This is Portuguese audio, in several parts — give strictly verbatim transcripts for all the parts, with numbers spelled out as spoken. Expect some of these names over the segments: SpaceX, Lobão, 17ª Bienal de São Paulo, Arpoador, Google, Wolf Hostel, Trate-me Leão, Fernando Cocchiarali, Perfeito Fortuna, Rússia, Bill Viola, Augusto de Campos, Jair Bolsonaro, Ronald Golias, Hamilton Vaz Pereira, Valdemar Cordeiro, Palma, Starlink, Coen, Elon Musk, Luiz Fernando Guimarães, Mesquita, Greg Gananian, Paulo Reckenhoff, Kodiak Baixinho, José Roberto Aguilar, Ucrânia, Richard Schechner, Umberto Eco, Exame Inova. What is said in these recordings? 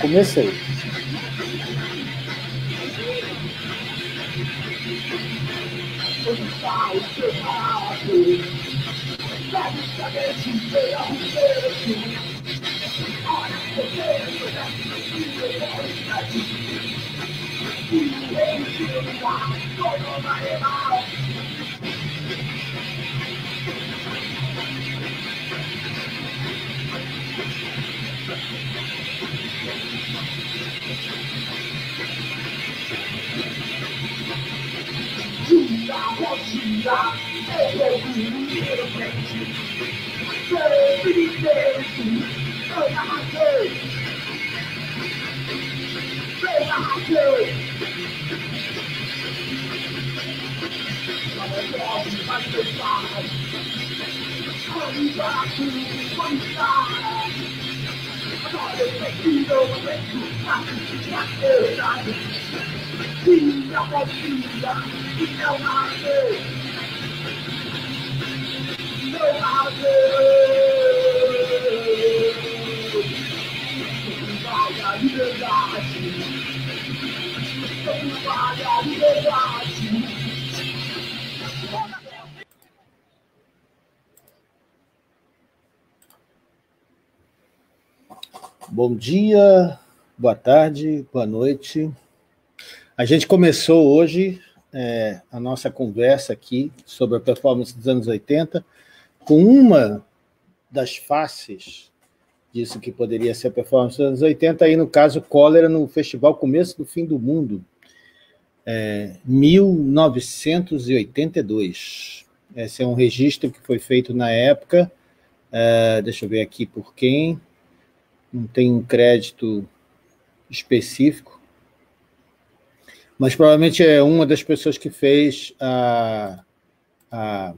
Comecei. Bom dia, boa tarde, boa noite. A gente começou hoje é, a nossa conversa aqui sobre a performance dos anos oitenta com uma das faces disso que poderia ser a performance dos anos oitenta, aí no caso Cólera no Festival Começo do Fim do Mundo, é, mil novecentos e oitenta e dois. Esse é um registro que foi feito na época, é, deixa eu ver aqui por quem... Não tem um crédito específico, mas provavelmente é uma das pessoas que fez a... a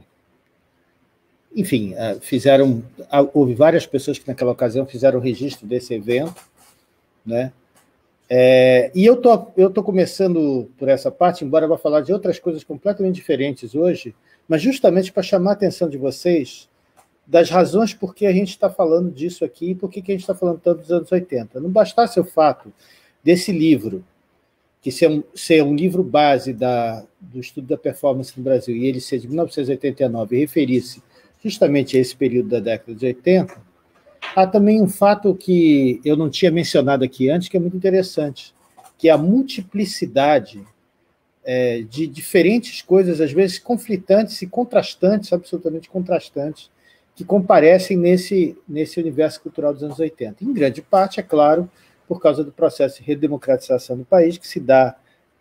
enfim, a, fizeram... A, houve várias pessoas que naquela ocasião fizeram o registro desse evento, né? É, e eu tô, eu tô começando por essa parte, embora eu vá falar de outras coisas completamente diferentes hoje, mas justamente para chamar a atenção de vocês... das razões por que a gente está falando disso aqui e por que a gente está falando tanto dos anos oitenta. Não bastasse o fato desse livro, que ser um, ser um livro base da, do estudo da performance no Brasil, e ele ser de mil novecentos e oitenta e nove e referir-se justamente a esse período da década de oitenta, há também um fato que eu não tinha mencionado aqui antes, que é muito interessante, que é a multiplicidade é, de diferentes coisas, às vezes conflitantes e contrastantes, absolutamente contrastantes, que comparecem nesse, nesse universo cultural dos anos oitenta. Em grande parte, é claro, por causa do processo de redemocratização do país, que se dá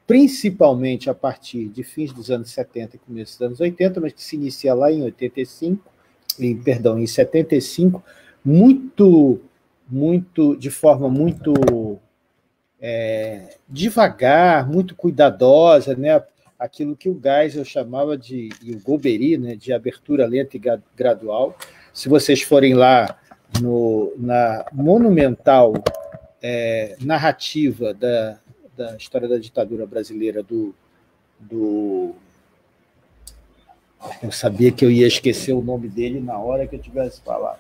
principalmente a partir de fins dos anos setenta e começo dos anos oitenta, mas que se inicia lá em oitenta e cinco, em, perdão, em setenta e cinco, muito, muito, de forma muito é, devagar, muito cuidadosa, né? Aquilo que o Geisel chamava de, e o Golbery, né, de abertura lenta e gradual. Se vocês forem lá no, na monumental é, narrativa da, da história da ditadura brasileira do, do... Eu sabia que eu ia esquecer o nome dele na hora que eu tivesse falado.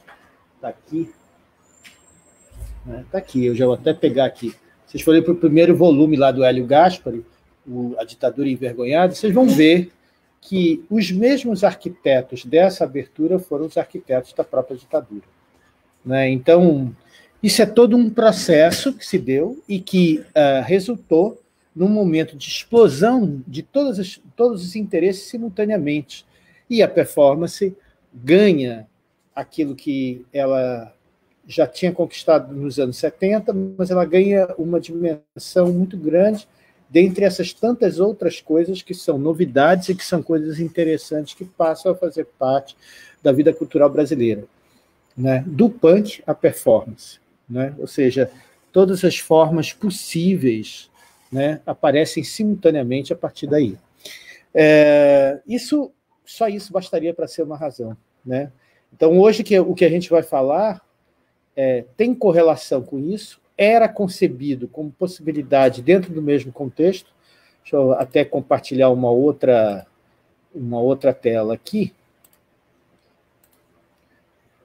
Está aqui. Está aqui, eu já vou até pegar aqui. Vocês forem para o primeiro volume lá do Hélio Gaspari, A Ditadura Envergonhada, vocês vão ver que os mesmos arquitetos dessa abertura foram os arquitetos da própria ditadura, né? Então, isso é todo um processo que se deu e que uh, resultou num momento de explosão de todos os, todos os interesses simultaneamente. E a performance ganha aquilo que ela já tinha conquistado nos anos setenta, mas ela ganha uma dimensão muito grande dentre essas tantas outras coisas que são novidades e que são coisas interessantes que passam a fazer parte da vida cultural brasileira. né, do punk à performance, né? Ou seja, todas as formas possíveis, né, aparecem simultaneamente a partir daí. É, isso, só isso bastaria para ser uma razão, né? Então, hoje, que o que a gente vai falar é, tem correlação com isso, era concebido como possibilidade dentro do mesmo contexto. Deixa eu até compartilhar uma outra, uma outra tela aqui,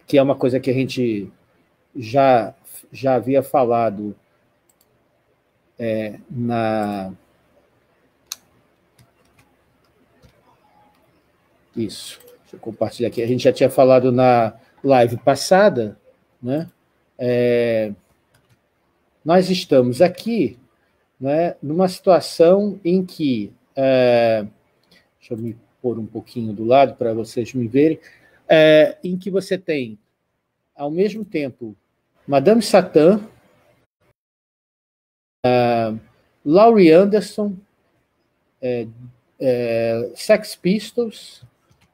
que é uma coisa que a gente já, já havia falado é, na... Isso, deixa eu compartilhar aqui. A gente já tinha falado na live passada, né? É, nós estamos aqui, né, numa situação em que... É, deixa eu me pôr um pouquinho do lado para vocês me verem. É, em que você tem, ao mesmo tempo, Madame Satã, uh, Laurie Anderson, é, é, Sex Pistols,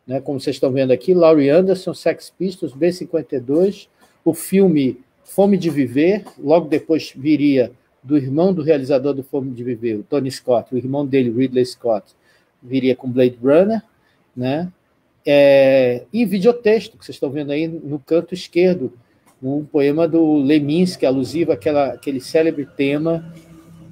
né, como vocês estão vendo aqui, Laurie Anderson, Sex Pistols, B cinquenta e dois, o filme Fome de Viver, logo depois viria do irmão do realizador do Fome de Viver, o Tony Scott, o irmão dele, Ridley Scott, viria com Blade Runner, né? É, e videotexto, que vocês estão vendo aí no canto esquerdo, um poema do Leminski, alusivo àquela, àquele célebre tema,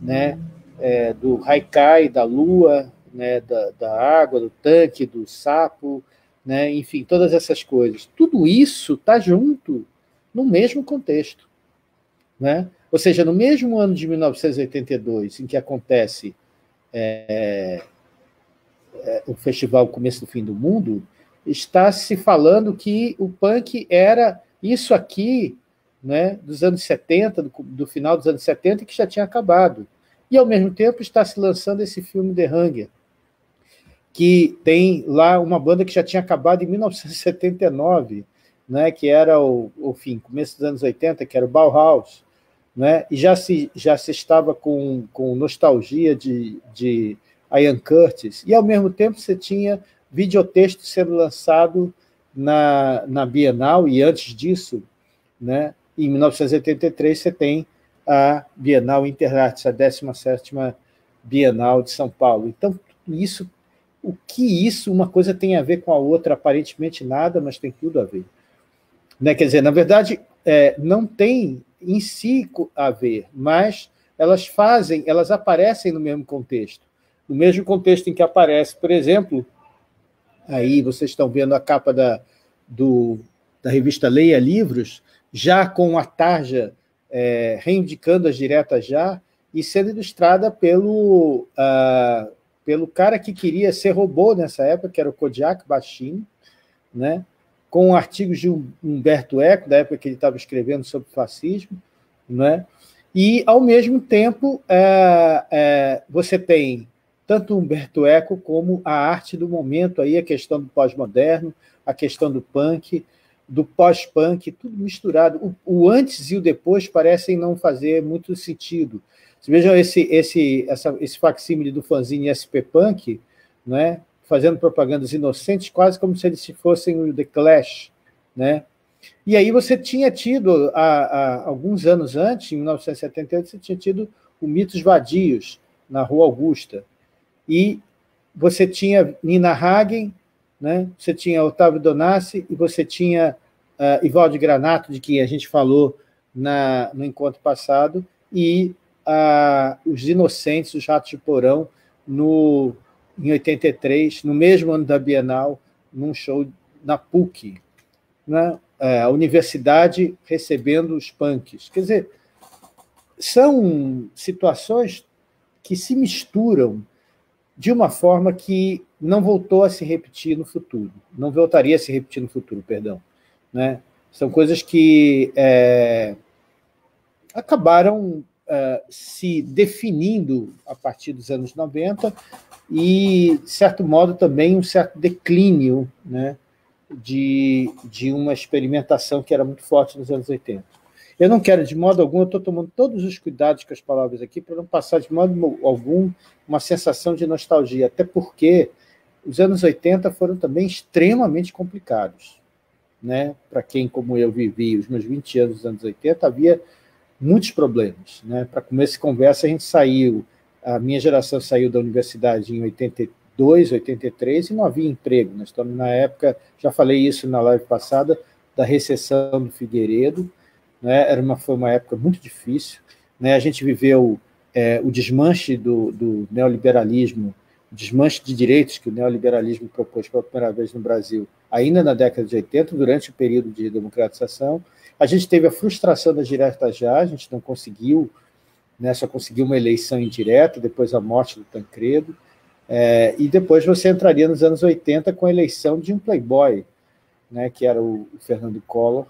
né, é, do haikai, da lua, né, da, da água, do tanque, do sapo, né, enfim, todas essas coisas. Tudo isso está junto no mesmo contexto, né? Ou seja, no mesmo ano de mil novecentos e oitenta e dois, em que acontece é, é, o Festival Começo do Fim do Mundo, está se falando que o punk era isso aqui, né, dos anos setenta, do, do final dos anos setenta, que já tinha acabado. E, ao mesmo tempo, está se lançando esse filme The Hunger, que tem lá uma banda que já tinha acabado em mil novecentos e setenta e nove, né, que era o, o fim, começo dos anos oitenta, que era o Bauhaus, né, e já se, já se estava com, com nostalgia de, de Ian Curtis, e, ao mesmo tempo, você tinha videotexto sendo lançado na, na Bienal, e antes disso, né, em mil novecentos e oitenta e três, você tem a Bienal Inter Arts, a décima sétima Bienal de São Paulo. Então, isso, o que isso, uma coisa tem a ver com a outra? Aparentemente nada, mas tem tudo a ver, né? Quer dizer, na verdade, é, não tem em si a ver, mas elas fazem, elas aparecem no mesmo contexto, no mesmo contexto em que aparece, por exemplo, aí vocês estão vendo a capa da, do, da revista Leia Livros, já com a tarja é, reivindicando as diretas já, e sendo ilustrada pelo, uh, pelo cara que queria ser robô nessa época, que era o Kodiak Baixinho, né, com artigos de Umberto Eco, da época que ele estava escrevendo sobre fascismo, né, e, ao mesmo tempo, uh, uh, você tem tanto Umberto Eco como a arte do momento, aí, a questão do pós-moderno, a questão do punk, do pós-punk, tudo misturado. O, o antes e o depois parecem não fazer muito sentido. Vocês vejam esse, esse, essa, esse facsímile do fanzine S P Punk, né, fazendo propagandas inocentes, quase como se eles fossem o The Clash, né? E aí você tinha tido, há, há alguns anos antes, em mil novecentos e setenta e oito, você tinha tido o Mitos Vadios, na Rua Augusta. E você tinha Nina Hagen, né? Você tinha Otávio Donasci e você tinha uh, Ivaldo Granato, de que a gente falou na, no encontro passado, e uh, os Inocentes, os Ratos de Porão, no, em oitenta e três, no mesmo ano da Bienal, num show na P U C, né? A universidade recebendo os punks. Quer dizer, são situações que se misturam de uma forma que não voltou a se repetir no futuro, não voltaria a se repetir no futuro, perdão, né? São coisas que é, acabaram é, se definindo a partir dos anos noventa e, de certo modo, também um certo declínio, né, de, de uma experimentação que era muito forte nos anos oitenta. Eu não quero, de modo algum, eu estou tomando todos os cuidados com as palavras aqui para não passar, de modo algum, uma sensação de nostalgia, até porque os anos oitenta foram também extremamente complicados, né? Para quem, como eu, vivi os meus vinte anos dos anos oitenta, havia muitos problemas, né? Para começo de conversa, a gente saiu, a minha geração saiu da universidade em oitenta e dois, oitenta e três, e não havia emprego. Nós estamos na época, já falei isso na live passada, da recessão do Figueiredo, né? Era uma, foi uma época muito difícil, né? A gente viveu é, o desmanche do, do neoliberalismo, o desmanche de direitos que o neoliberalismo propôs pela primeira vez no Brasil, ainda na década de oitenta, durante o período de democratização. A gente teve a frustração da direta já, a gente não conseguiu, né? Só conseguiu uma eleição indireta, depois a morte do Tancredo, é, e depois você entraria nos anos oitenta com a eleição de um playboy, né? Que era o Fernando Collor,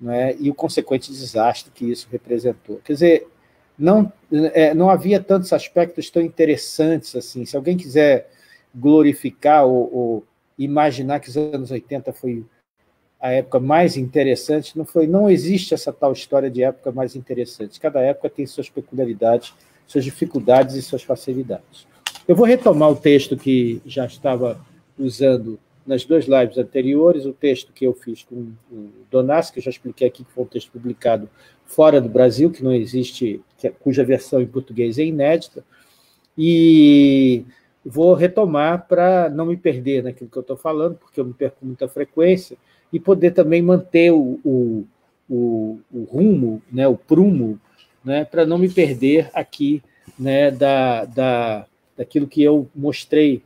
né? E o consequente desastre que isso representou. Quer dizer, não, é, não havia tantos aspectos tão interessantes assim. Se alguém quiser glorificar ou, ou imaginar que os anos oitenta foi a época mais interessante, não foi. Não existe essa tal história de época mais interessante. Cada época tem suas peculiaridades, suas dificuldades e suas facilidades. Eu vou retomar o texto que já estava usando nas duas lives anteriores, o texto que eu fiz com o Donasci, que eu já expliquei aqui, que foi um texto publicado fora do Brasil, que não existe, cuja versão em português é inédita, e vou retomar para não me perder naquilo que eu estou falando, porque eu me perco com muita frequência, e poder também manter o, o, o, o rumo, né, o prumo, né, para não me perder aqui, né, da, da, daquilo que eu mostrei,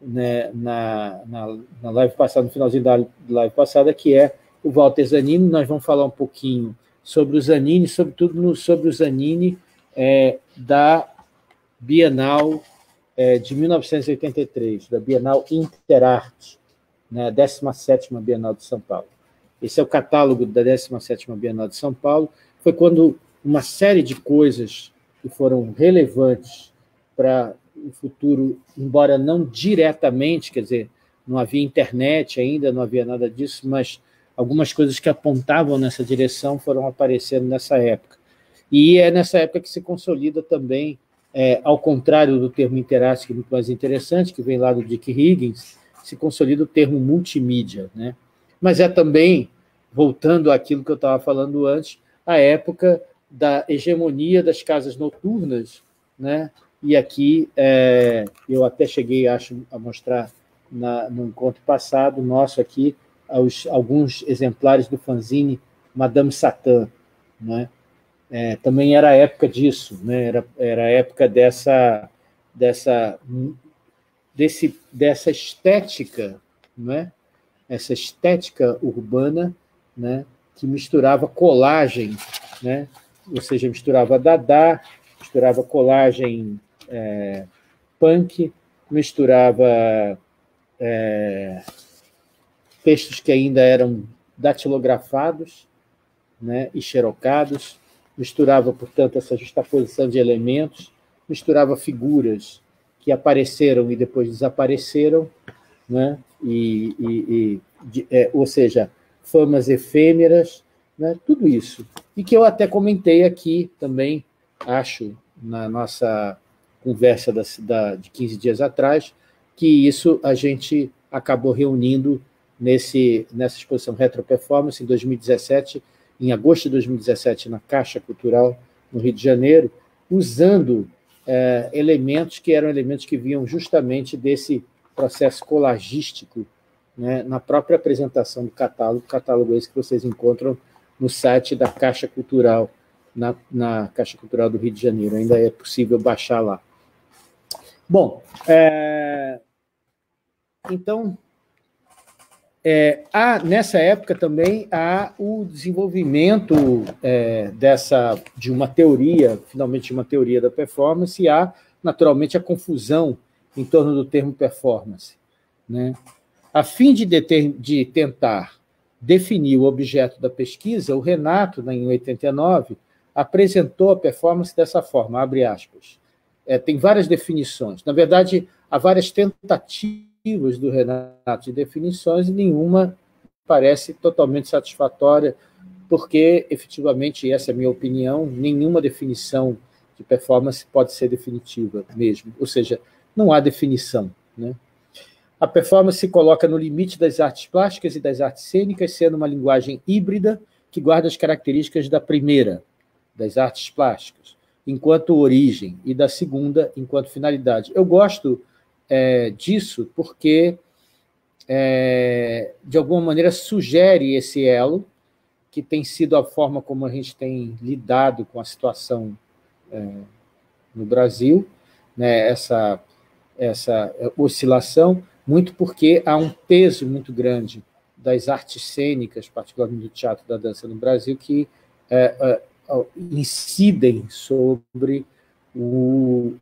né, na, na, na live passada, no finalzinho da live passada, que é o Walter Zanini. Nós vamos falar um pouquinho sobre o Zanini, sobretudo no, sobre o Zanini é, da Bienal é, de mil novecentos e oitenta e três, da Bienal Inter Arts, na décima sétima Bienal de São Paulo. Esse é o catálogo da décima sétima Bienal de São Paulo. Foi quando uma série de coisas que foram relevantes para o futuro, embora não diretamente, quer dizer, não havia internet ainda, não havia nada disso, mas algumas coisas que apontavam nessa direção foram aparecendo nessa época. E é nessa época que se consolida também, é, ao contrário do termo interativo, que é muito mais interessante, que vem lá do Dick Higgins, se consolida o termo multimídia, né? Mas é também, voltando àquilo que eu estava falando antes, a época da hegemonia das casas noturnas, né? E aqui é, eu até cheguei, acho, a mostrar na, no encontro passado nosso aqui aos, alguns exemplares do fanzine Madame Satã, né? É, também era a época disso, né? Era, era a época dessa... dessa Desse, dessa estética, né? Essa estética urbana, né? Que misturava colagem, né? Ou seja, misturava dadá, misturava colagem é, punk, misturava é, textos que ainda eram datilografados, né? E xerocados, misturava, portanto, essa justaposição de elementos, misturava figuras que apareceram e depois desapareceram, né? e, e, e, de, é, ou seja, famas efêmeras, né? Tudo isso. E que eu até comentei aqui também, acho, na nossa conversa da, da, de quinze dias atrás, que isso a gente acabou reunindo nesse, nessa exposição Retro Performance, em dois mil e dezessete, em agosto de dois mil e dezessete, na Caixa Cultural, no Rio de Janeiro, usando... É, elementos que eram elementos que vinham justamente desse processo colagístico, né, na própria apresentação do catálogo, catálogo esse que vocês encontram no site da Caixa Cultural, na, na Caixa Cultural do Rio de Janeiro. Ainda é possível baixar lá. Bom, é, então, é, há, nessa época também há o desenvolvimento é, dessa, de uma teoria, finalmente uma teoria da performance, e há, naturalmente, a confusão em torno do termo performance, né? A fim de, deter, de tentar definir o objeto da pesquisa, o Renato, em oitenta e nove, apresentou a performance dessa forma, abre aspas. É, tem várias definições. Na verdade, há várias tentativas do Renato de definições, e nenhuma parece totalmente satisfatória, porque, efetivamente, essa é a minha opinião, nenhuma definição de performance pode ser definitiva mesmo, ou seja, não há definição, né? A performance se coloca no limite das artes plásticas e das artes cênicas, sendo uma linguagem híbrida que guarda as características da primeira, das artes plásticas, enquanto origem, e da segunda, enquanto finalidade. Eu gosto é, disso porque, é, de alguma maneira, sugere esse elo, que tem sido a forma como a gente tem lidado com a situação é, no Brasil, né, essa, essa oscilação, muito porque há um peso muito grande das artes cênicas, particularmente do teatro e da dança no Brasil, que é, é, incidem sobre o,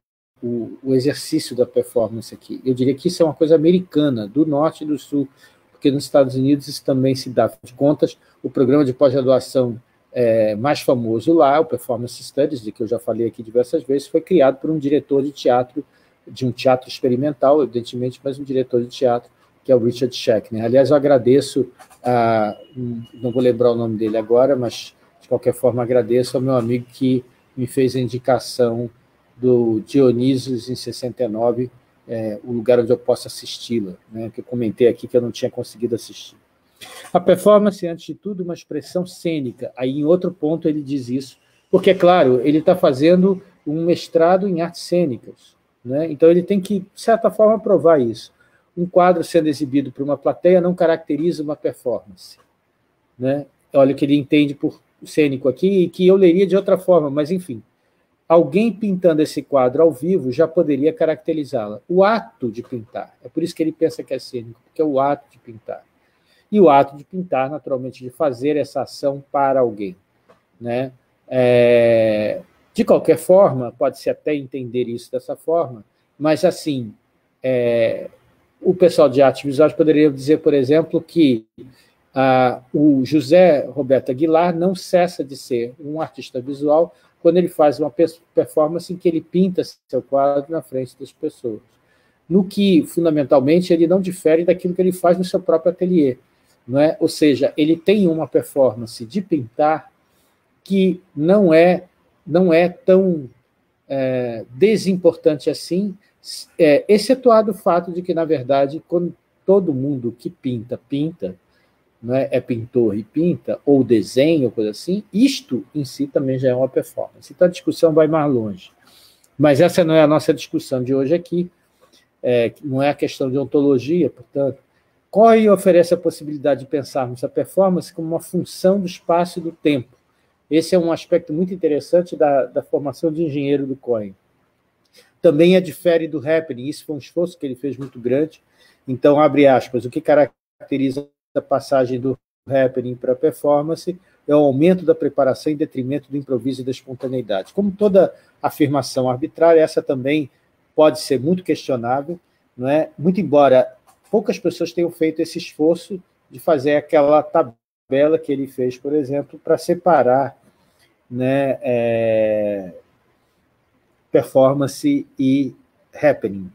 o, o exercício da performance aqui. Eu diria que isso é uma coisa americana, do norte e do sul, porque nos Estados Unidos isso também se dá. De contas, o programa de pós-graduação é, mais famoso lá, o Performance Studies, de que eu já falei aqui diversas vezes, foi criado por um diretor de teatro, de um teatro experimental, evidentemente, mas um diretor de teatro, que é o Richard Schechner. Aliás, eu agradeço, a, não vou lembrar o nome dele agora, mas, de qualquer forma, agradeço ao meu amigo que me fez a indicação do Dionísios em sessenta e nove, é, o lugar onde eu posso assisti-la, né, que eu comentei aqui que eu não tinha conseguido assistir. A performance, antes de tudo, uma expressão cênica. Aí, em outro ponto, ele diz isso, porque, é claro, ele está fazendo um mestrado em artes cênicas, né? Então, ele tem que, de certa forma, provar isso. Um quadro sendo exibido por uma plateia não caracteriza uma performance, né? Olha o que ele entende por cênico aqui, e que eu leria de outra forma, mas, enfim. Alguém pintando esse quadro ao vivo já poderia caracterizá-la. O ato de pintar, é por isso que ele pensa que é cênico, porque é o ato de pintar. E o ato de pintar, naturalmente, de fazer essa ação para alguém, né? É, de qualquer forma, pode-se até entender isso dessa forma, mas, assim, é, o pessoal de artes visuais poderia dizer, por exemplo, que ah, o José Roberto Aguilar não cessa de ser um artista visual quando ele faz uma performance em que ele pinta seu quadro na frente das pessoas, no que, fundamentalmente, ele não difere daquilo que ele faz no seu próprio ateliê, não é? Ou seja, ele tem uma performance de pintar que não é, não é tão é, desimportante assim, é, excetuado o fato de que, na verdade, quando todo mundo que pinta, pinta, é pintor e pinta, ou desenho, coisa assim, isto em si também já é uma performance. Então a discussão vai mais longe. Mas essa não é a nossa discussão de hoje aqui, é, não é a questão de ontologia, portanto. Cohen oferece a possibilidade de pensarmos a performance como uma função do espaço e do tempo. Esse é um aspecto muito interessante da, da formação de engenheiro do Cohen. Também a difere do happening, isso foi um esforço que ele fez muito grande. Então, abre aspas, o que caracteriza da passagem do happening para a performance é o aumento da preparação em detrimento do improviso e da espontaneidade. Como toda afirmação arbitrária, essa também pode ser muito questionável, não é? Muito embora poucas pessoas tenham feito esse esforço de fazer aquela tabela que ele fez, por exemplo, para separar, né, é, performance e happening.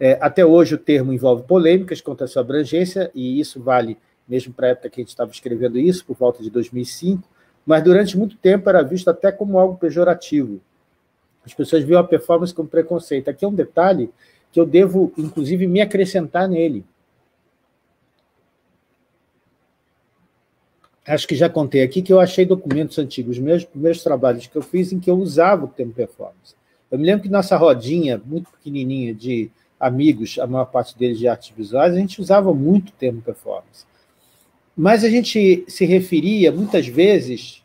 É, até hoje o termo envolve polêmicas quanto à sua abrangência, e isso vale mesmo para a época que a gente estava escrevendo isso, por volta de dois mil e cinco, mas durante muito tempo era visto até como algo pejorativo. As pessoas viam a performance como preconceito. Aqui é um detalhe que eu devo, inclusive, me acrescentar nele. Acho que já contei aqui que eu achei documentos antigos, meus, meus trabalhos que eu fiz, em que eu usava o termo performance. Eu me lembro que nossa rodinha, muito pequenininha, de amigos, a maior parte deles de artes visuais, a gente usava muito o termo performance. Mas a gente se referia, muitas vezes,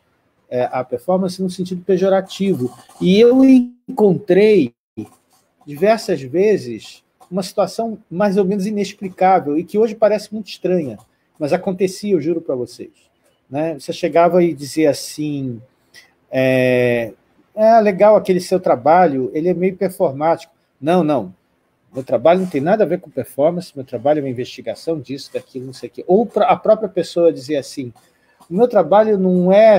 à performance no sentido pejorativo. E eu encontrei, diversas vezes, uma situação mais ou menos inexplicável e que hoje parece muito estranha, mas acontecia, eu juro para vocês, né? Você chegava e dizia assim, é, é legal aquele seu trabalho, ele é meio performático. Não, não. Meu trabalho não tem nada a ver com performance, meu trabalho é uma investigação disso, daquilo, não sei o quê. Ou a própria pessoa dizer assim, o meu trabalho não é,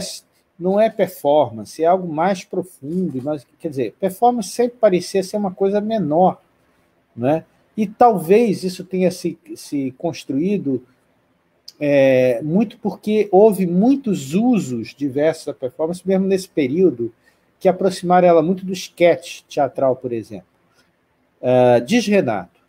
não é performance, é algo mais profundo. Mas, quer dizer, performance sempre parecia ser uma coisa menor, né? E talvez isso tenha se, se construído é, muito porque houve muitos usos diversos da performance, mesmo nesse período, que aproximaram ela muito do sketch teatral, por exemplo. Uh, diz Renato,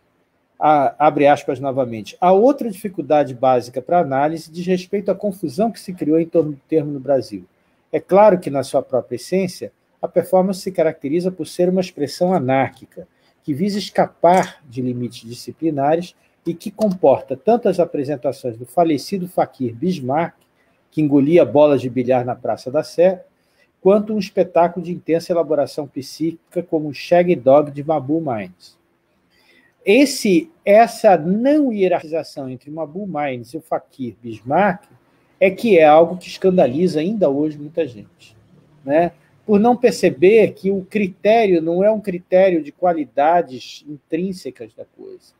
A, abre aspas novamente. A outra dificuldade básica para análise diz respeito à confusão que se criou em torno do termo no Brasil. É claro que, na sua própria essência, a performance se caracteriza por ser uma expressão anárquica, que visa escapar de limites disciplinares e que comporta tanto as apresentações do falecido Fakir Bismarck, que engolia bolas de bilhar na Praça da Sé, quanto um espetáculo de intensa elaboração psíquica como o Shaggy Dog de Mabou Mines. Esse, essa não hierarquização entre Mabou Mines e o Fakir Bismarck é que é algo que escandaliza ainda hoje muita gente, né? Por não perceber que o critério não é um critério de qualidades intrínsecas da coisa,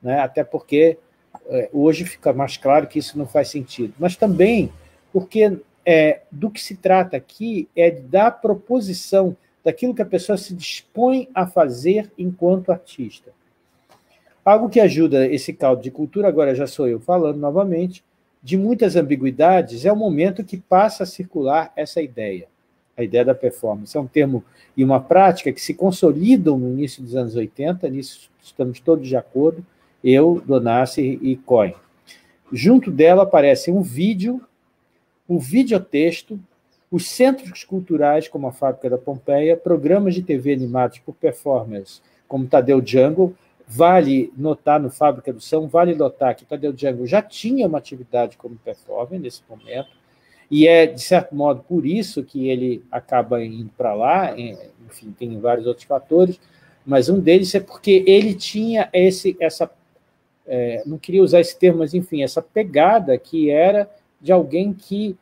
né? Até porque hoje fica mais claro que isso não faz sentido, mas também porque é, do que se trata aqui é da proposição daquilo que a pessoa se dispõe a fazer enquanto artista. Algo que ajuda esse caldo de cultura, agora já sou eu falando novamente, de muitas ambiguidades, é o momento que passa a circular essa ideia, a ideia da performance. É um termo e uma prática que se consolidam no início dos anos oitenta, nisso estamos todos de acordo, eu, Donasci e Coen. Junto dela aparecem um vídeo, o videotexto, os centros culturais, como a Fábrica da Pompeia, programas de T V animados por performers, como Tadeu Jungle. Vale notar no Fábrica do Som, vale notar que Tadeu Jungle já tinha uma atividade como performer nesse momento, e é, de certo modo, por isso que ele acaba indo para lá, enfim, tem vários outros fatores, mas um deles é porque ele tinha esse, essa, é, não queria usar esse termo, mas, enfim, essa pegada que era de alguém que...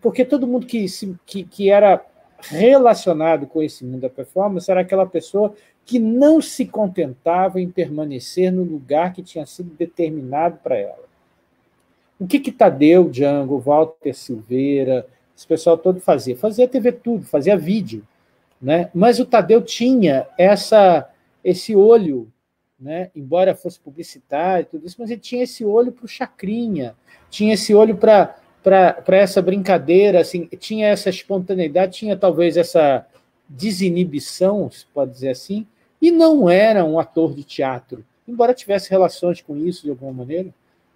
Porque todo mundo que, que, que era relacionado com esse mundo da performance era aquela pessoa que não se contentava em permanecer no lugar que tinha sido determinado para ela. O que que Tadeu Jungle, Walter Silveira, esse pessoal todo fazia? Fazia T V tudo, fazia vídeo, né? Mas o Tadeu tinha essa, esse olho, né? Embora fosse publicitário e tudo isso, mas ele tinha esse olho para o chacrinha, tinha esse olho para essa brincadeira, assim, tinha essa espontaneidade, tinha talvez essa desinibição, se pode dizer assim, e não era um ator de teatro, embora tivesse relações com isso de alguma maneira,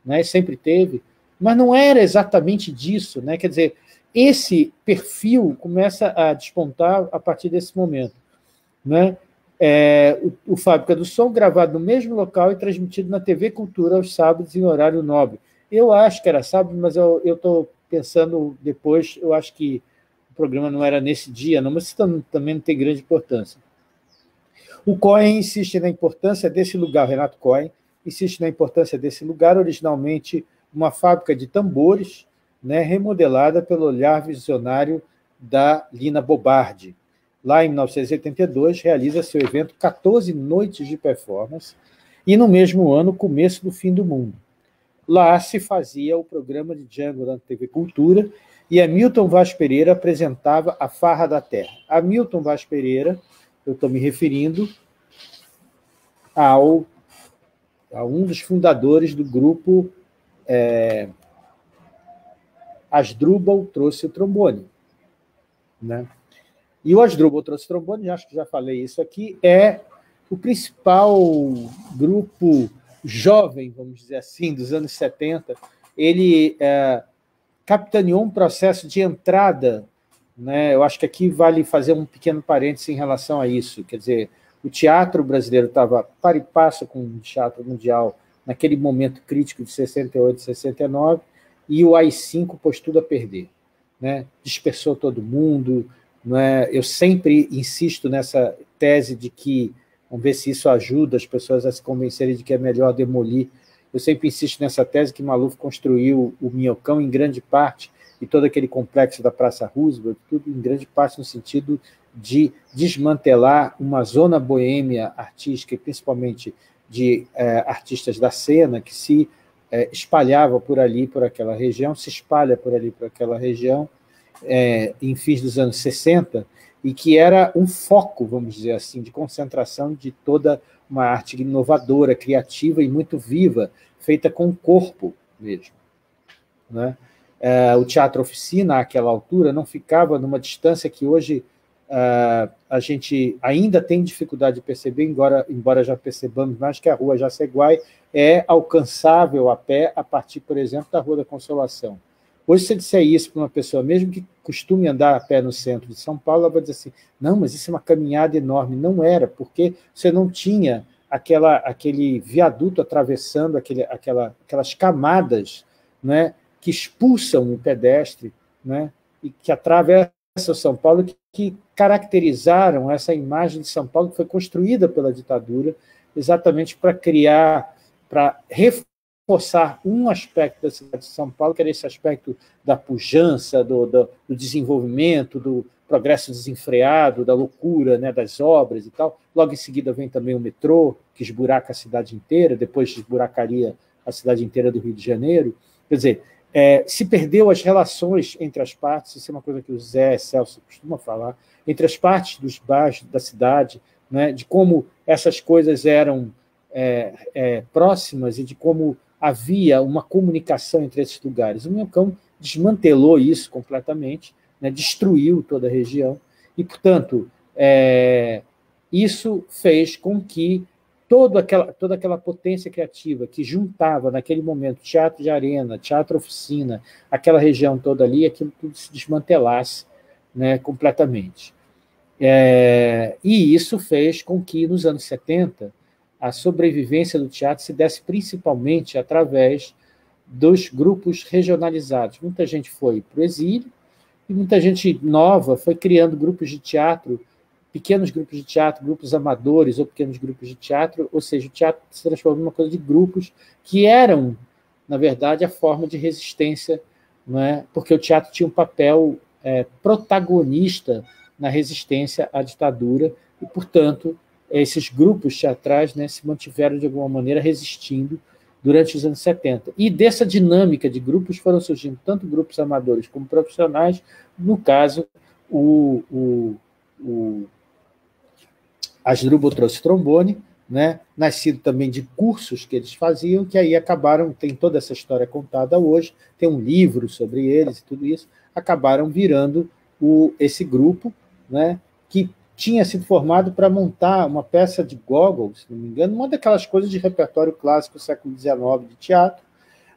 né, sempre teve, mas não era exatamente disso, né, quer dizer, esse perfil começa a despontar a partir desse momento, né, é, o, o Fábrica do Som, gravado no mesmo local e transmitido na T V Cultura aos sábados em horário nobre. Eu acho que era sábado, mas eu estou pensando depois, eu acho que o programa não era nesse dia, não, mas isso também não tem grande importância. O Cohen insiste na importância desse lugar, Renato Cohen insiste na importância desse lugar, originalmente uma fábrica de tambores, né, remodelada pelo olhar visionário da Lina Bobardi. Lá em mil novecentos e oitenta e dois, realiza seu evento quatorze Noites de Performance e, no mesmo ano, Começo do Fim do Mundo. Lá se fazia o programa de Django na T V Cultura e Hamilton Vaz Pereira apresentava a Farra da Terra. Hamilton Vaz Pereira, eu estou me referindo ao, a um dos fundadores do grupo é, Asdrúbal Trouxe o Trombone, né? E o Asdrúbal Trouxe o Trombone, acho que já falei isso aqui, é o principal grupo jovem, vamos dizer assim, dos anos setenta, ele é, capitaneou um processo de entrada, né? Eu acho que aqui vale fazer um pequeno parênteses em relação a isso, quer dizer, o teatro brasileiro estava para e passo com o teatro mundial naquele momento crítico de sessenta e oito, sessenta e nove, e o A I cinco pôs tudo a perder, né? Dispersou todo mundo, né? Eu sempre insisto nessa tese de que, vamos ver se isso ajuda as pessoas a se convencerem de que é melhor demolir. Eu sempre insisto nessa tese que Maluf construiu o Minhocão em grande parte, e todo aquele complexo da Praça Roosevelt, tudo em grande parte no sentido de desmantelar uma zona boêmia artística, e principalmente de eh, artistas da cena, que se eh, espalhava por ali, por aquela região, se espalha por ali, por aquela região, eh, em fins dos anos sessenta, e que era um foco, vamos dizer assim, de concentração de toda uma arte inovadora, criativa e muito viva, feita com o corpo mesmo, né? O Teatro Oficina, àquela altura, não ficava numa distância que hoje uh, a gente ainda tem dificuldade de perceber, embora, embora já percebamos mais, que a Rua Jaceguai é alcançável a pé a partir, por exemplo, da Rua da Consolação. Hoje, se eu disser isso para uma pessoa, mesmo que costume andar a pé no centro de São Paulo, ela vai dizer assim, não, mas isso é uma caminhada enorme. Não era, porque você não tinha aquela, aquele viaduto atravessando aquele, aquela, aquelas camadas, né, que expulsam o pedestre, né, e que atravessam São Paulo, que, que caracterizaram essa imagem de São Paulo que foi construída pela ditadura exatamente para criar, para reforçar, forçar um aspecto da cidade de São Paulo, que era esse aspecto da pujança, do, do, do desenvolvimento, do progresso desenfreado, da loucura, né, das obras e tal. Logo em seguida vem também o metrô, que esburaca a cidade inteira, depois esburacaria a cidade inteira do Rio de Janeiro. Quer dizer, é, se perdeu as relações entre as partes, isso é uma coisa que o Zé Celso costuma falar, entre as partes dos bairros da cidade, né, de como essas coisas eram é, é, próximas e de como havia uma comunicação entre esses lugares. O Minhocão desmantelou isso completamente, né, destruiu toda a região, e, portanto, é, isso fez com que toda aquela, toda aquela potência criativa que juntava, naquele momento, teatro de arena, teatro-oficina, aquela região toda ali, aquilo tudo se desmantelasse, né, completamente. É, e isso fez com que, nos anos setenta, a sobrevivência do teatro se desse principalmente através dos grupos regionalizados. Muita gente foi para o exílio e muita gente nova foi criando grupos de teatro, pequenos grupos de teatro, grupos amadores ou pequenos grupos de teatro, ou seja, o teatro se transformou em uma coisa de grupos que eram, na verdade, a forma de resistência, não é? Porque o teatro tinha um papel é, protagonista na resistência à ditadura e, portanto, esses grupos teatrais, né, se mantiveram, de alguma maneira, resistindo durante os anos setenta. E dessa dinâmica de grupos foram surgindo tanto grupos amadores como profissionais, no caso, o, o, o Asdrúbal Trouxe o Trombone, né, nascido também de cursos que eles faziam, que aí acabaram, tem toda essa história contada hoje, tem um livro sobre eles e tudo isso, acabaram virando o, esse grupo, né, que tinha sido formado para montar uma peça de Gogol, se não me engano, uma daquelas coisas de repertório clássico do século dezenove de teatro,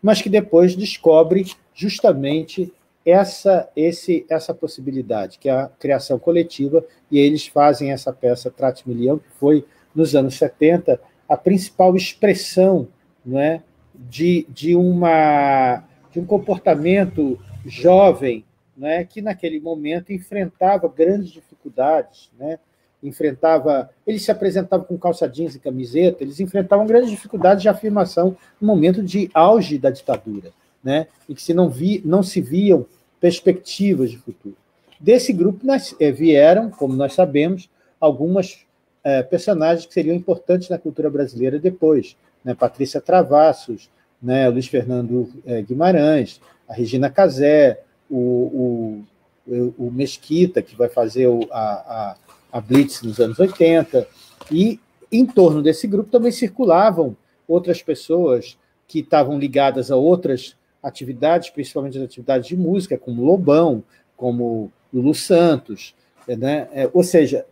mas que depois descobre justamente essa, esse, essa possibilidade, que é a criação coletiva, e eles fazem essa peça Trate-me Leão, que foi, nos anos setenta, a principal expressão, né, de, de, uma, de um comportamento jovem, né, que naquele momento enfrentava grandes dificuldades, né, enfrentava, eles se apresentavam com calça jeans e camiseta, eles enfrentavam grandes dificuldades de afirmação no momento de auge da ditadura, né, e que se não, vi, não se viam perspectivas de futuro. Desse grupo nós, é, vieram, como nós sabemos, algumas é, personagens que seriam importantes na cultura brasileira depois, né, Patrícia Travassos, né, Luiz Fernando é, Guimarães, a Regina Casé, O, o, o Mesquita, que vai fazer o, a, a, a Blitz nos anos oitenta, e em torno desse grupo também circulavam outras pessoas que estavam ligadas a outras atividades, principalmente as atividades de música, como Lobão, como Lulu Santos, né? É, ou seja,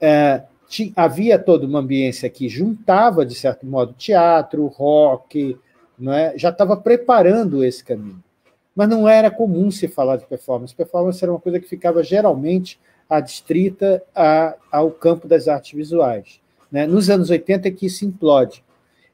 é, tinha, havia toda uma ambiência que juntava, de certo modo, teatro, rock, né? Já estava preparando esse caminho. Mas não era comum se falar de performance. Performance era uma coisa que ficava geralmente adstrita a, ao campo das artes visuais, né? Nos anos oitenta é que isso implode.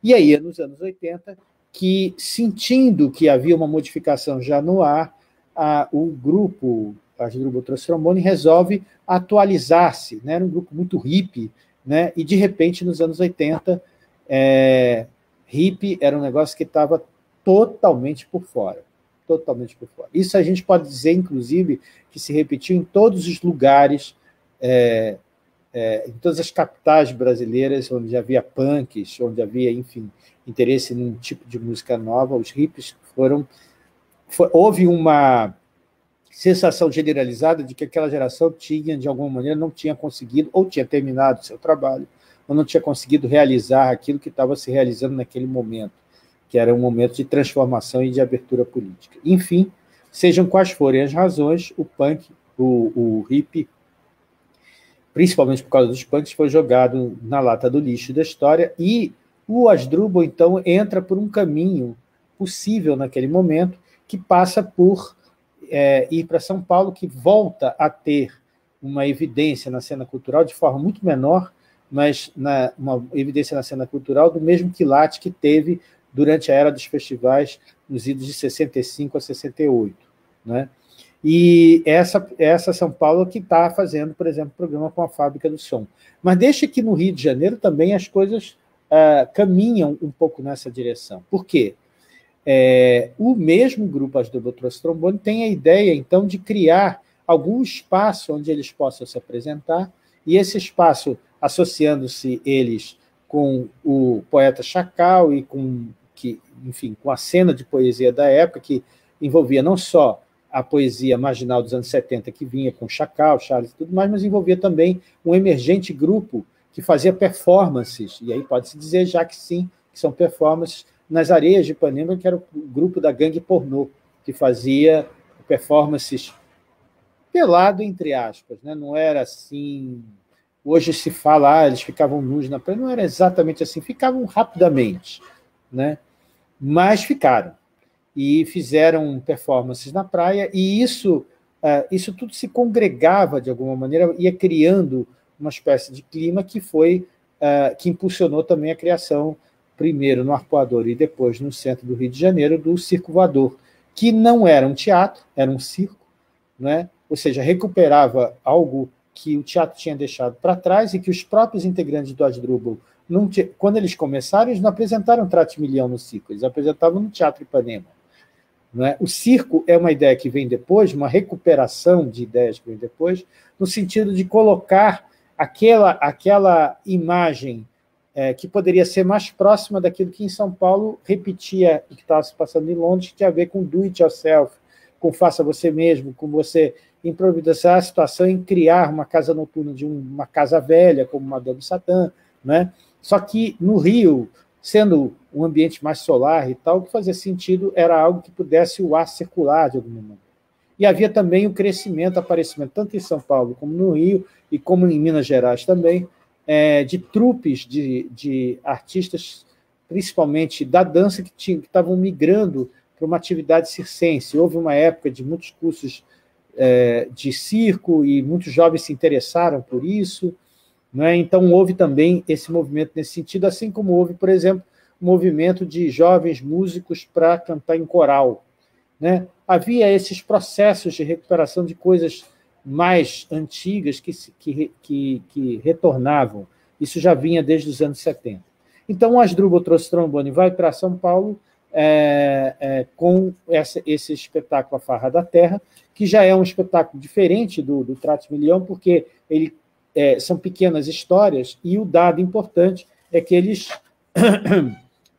E aí, é nos anos oitenta, que, sentindo que havia uma modificação já no ar, a, o grupo Asdrúbal Trouxe o Trombone resolve atualizar-se, né? Era um grupo muito hippie, né? E, de repente, nos anos oitenta, é, hippie era um negócio que estava totalmente por fora. totalmente por fora. Isso a gente pode dizer, inclusive, que se repetiu em todos os lugares, é, é, em todas as capitais brasileiras, onde havia punks, onde havia, enfim, interesse num tipo de música nova, os hippies foram... Foi, houve uma sensação generalizada de que aquela geração tinha, de alguma maneira, não tinha conseguido, ou tinha terminado o seu trabalho, ou não tinha conseguido realizar aquilo que estava se realizando naquele momento, que era um momento de transformação e de abertura política. Enfim, sejam quais forem as razões, o punk, o, o hippie, principalmente por causa dos punks, foi jogado na lata do lixo da história, e o Asdrúbal, então, entra por um caminho possível naquele momento, que passa por é, ir para São Paulo, que volta a ter uma evidência na cena cultural, de forma muito menor, mas na, uma evidência na cena cultural do mesmo quilate que teve durante a era dos festivais nos idos de sessenta e cinco a sessenta e oito. Né? E essa, essa São Paulo que está fazendo, por exemplo, o programa com a Fábrica do Som. Mas deixa que no Rio de Janeiro também as coisas ah, caminham um pouco nessa direção. Por quê? É, o mesmo grupo Asdrúbal Trouxe o Trombone tem a ideia, então, de criar algum espaço onde eles possam se apresentar, e esse espaço, associando-se eles com o poeta Chacal e com, que, enfim, com a cena de poesia da época, que envolvia não só a poesia marginal dos anos setenta, que vinha com Chacal, Charles e tudo mais, mas envolvia também um emergente grupo que fazia performances, e aí pode-se dizer, já que sim, que são performances nas areias de Ipanema, que era o grupo da gangue pornô, que fazia performances pelado, entre aspas, né? Não era assim... Hoje se fala, ah, eles ficavam nus na praia, não era exatamente assim, ficavam rapidamente, né? Mas ficaram. E fizeram performances na praia, e isso, isso tudo se congregava de alguma maneira, ia criando uma espécie de clima que foi que impulsionou também a criação, primeiro no Arpoador e depois no centro do Rio de Janeiro, do Circo Voador, que não era um teatro, era um circo, né? Ou seja, recuperava algo que o teatro tinha deixado para trás e que os próprios integrantes do Asdrúbal, não tinha, quando eles começaram, eles não apresentaram Trate-me Leão no circo, eles apresentavam no Teatro Ipanema. Não é? O circo é uma ideia que vem depois, uma recuperação de ideias que vem depois, no sentido de colocar aquela, aquela imagem é, que poderia ser mais próxima daquilo que em São Paulo repetia o que estava se passando em Londres, que tinha a ver com do it yourself, com faça você mesmo, com você improvisar a situação em criar uma casa noturna de uma casa velha, como Madame Satã, né? Só que no Rio, sendo um ambiente mais solar e tal, o que fazia sentido era algo que pudesse o ar circular de alguma maneira. E havia também o crescimento, aparecimento, tanto em São Paulo como no Rio, e como em Minas Gerais também, de trupes de, de artistas, principalmente da dança, que tinham, que estavam migrando para uma atividade circense. Houve uma época de muitos cursos é, de circo e muitos jovens se interessaram por isso, né? Então houve também esse movimento nesse sentido, assim como houve, por exemplo, um movimento de jovens músicos para cantar em coral, né? Havia esses processos de recuperação de coisas mais antigas que, que, que, que retornavam. Isso já vinha desde os anos setenta. Então o Asdrúbal Trouxe o Trombone vai para São Paulo, É, é, com essa, esse espetáculo A Farra da Terra, que já é um espetáculo diferente do, do Trate-me Leão, porque ele, é, são pequenas histórias, e o dado importante é que eles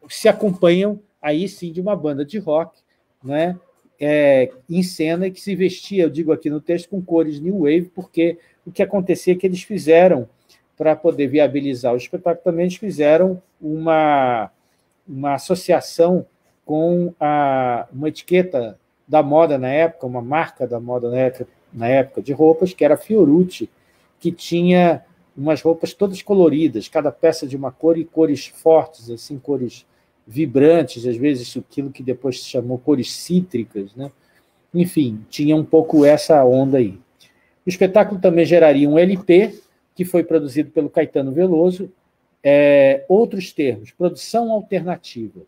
se acompanham, aí sim, de uma banda de rock, né, é, em cena, que se vestia, eu digo aqui no texto, com cores New Wave, porque o que acontecia é que eles fizeram, para poder viabilizar o espetáculo, também eles fizeram uma, uma associação com a, uma etiqueta da moda na época, uma marca da moda na época, na época de roupas, que era a Fiorucci, que tinha umas roupas todas coloridas, cada peça de uma cor e cores fortes, assim, cores vibrantes, às vezes aquilo que depois se chamou cores cítricas, né? Enfim, tinha um pouco essa onda aí. O espetáculo também geraria um L P, que foi produzido pelo Caetano Veloso, é, outros termos, produção alternativa.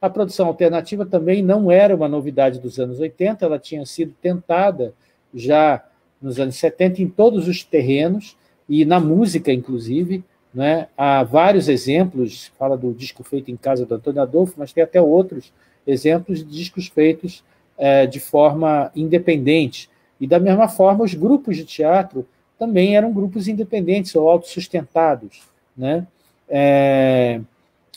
A produção alternativa também não era uma novidade dos anos oitenta, ela tinha sido tentada já nos anos setenta em todos os terrenos, e na música, inclusive, né? Há vários exemplos, fala do disco feito em casa do Antônio Adolfo, mas tem até outros exemplos de discos feitos é, de forma independente. E, da mesma forma, os grupos de teatro também eram grupos independentes ou autossustentados, né? É,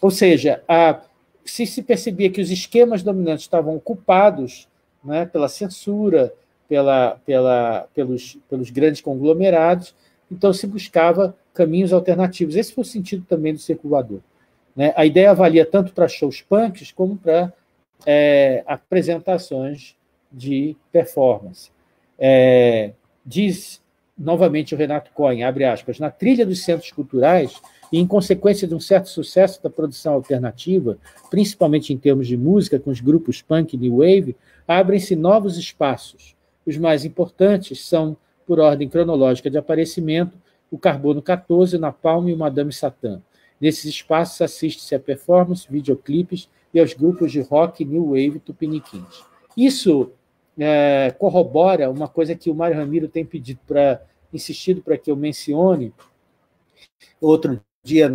ou seja, a... se se percebia que os esquemas dominantes estavam ocupados, né, pela censura, pela, pela, pelos, pelos grandes conglomerados, então se buscava caminhos alternativos. Esse foi o sentido também do Circo Voador, né? A ideia valia tanto para shows punks como para é, apresentações de performance. É, diz novamente o Renato Cohen, abre aspas, na trilha dos centros culturais e em consequência de um certo sucesso da produção alternativa, principalmente em termos de música, com os grupos punk e new wave, abrem-se novos espaços. Os mais importantes são, por ordem cronológica de aparecimento, o Carbono quatorze, na Palma e o Madame Satã. Nesses espaços assiste-se a performances, videoclipes e aos grupos de rock e new wave tupiniquins. Isso é, corrobora uma coisa que o Mário Ramiro tem pedido para insistido para que eu mencione outro dia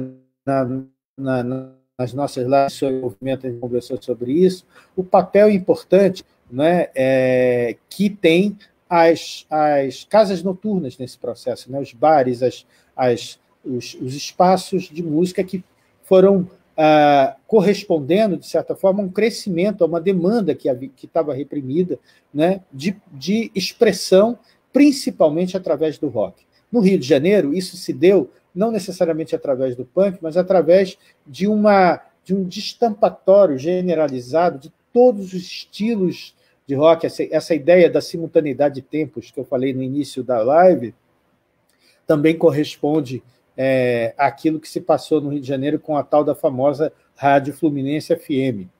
na, na, na, nas nossas lives sobre o movimento, a gente conversou sobre isso, o papel importante, né, é, que tem as, as casas noturnas nesse processo, né, os bares, as, as, os, os espaços de música que foram Uh, correspondendo, de certa forma, a um crescimento, a uma demanda que estava reprimida, né, de, de expressão, principalmente através do rock. No Rio de Janeiro, isso se deu não necessariamente através do punk, mas através de, uma, de um destampatório generalizado de todos os estilos de rock. Essa, essa ideia da simultaneidade de tempos que eu falei no início da live também corresponde É, aquilo que se passou no Rio de Janeiro com a tal da famosa rádio Fluminense F M.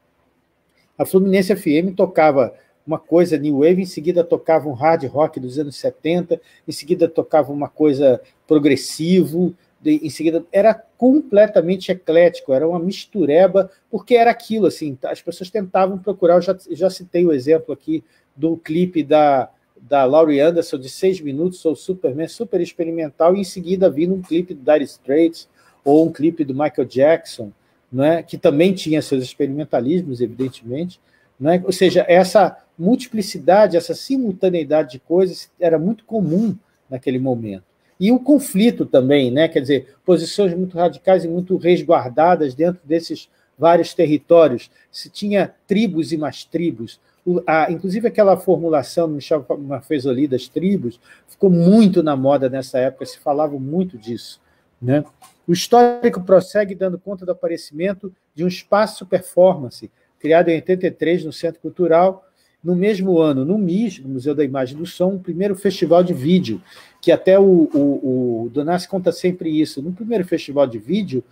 A Fluminense F M tocava uma coisa new wave, em seguida tocava um hard rock dos anos setenta, em seguida tocava uma coisa progressivo, de, em seguida era completamente eclético, era uma mistureba, porque era aquilo, assim, as pessoas tentavam procurar, eu já, já citei o exemplo aqui do clipe da... da Laurie Anderson, de seis minutos, ou Superman, super experimental, e em seguida vindo um clipe do Dire Straits, ou um clipe do Michael Jackson, né, que também tinha seus experimentalismos, evidentemente. Né? Ou seja, essa multiplicidade, essa simultaneidade de coisas era muito comum naquele momento. E o conflito também, né, quer dizer, posições muito radicais e muito resguardadas dentro desses vários territórios. Se tinha tribos e mais tribos, A, inclusive aquela formulação do Michel Marfesoli das tribos ficou muito na moda nessa época, se falava muito disso, né? O histórico prossegue dando conta do aparecimento de um espaço performance, criado em oitenta e três no Centro Cultural, no mesmo ano, no M I S, no Museu da Imagem do Som, o primeiro festival de vídeo, que até o, o, o Donasci conta sempre isso, no primeiro festival de vídeo,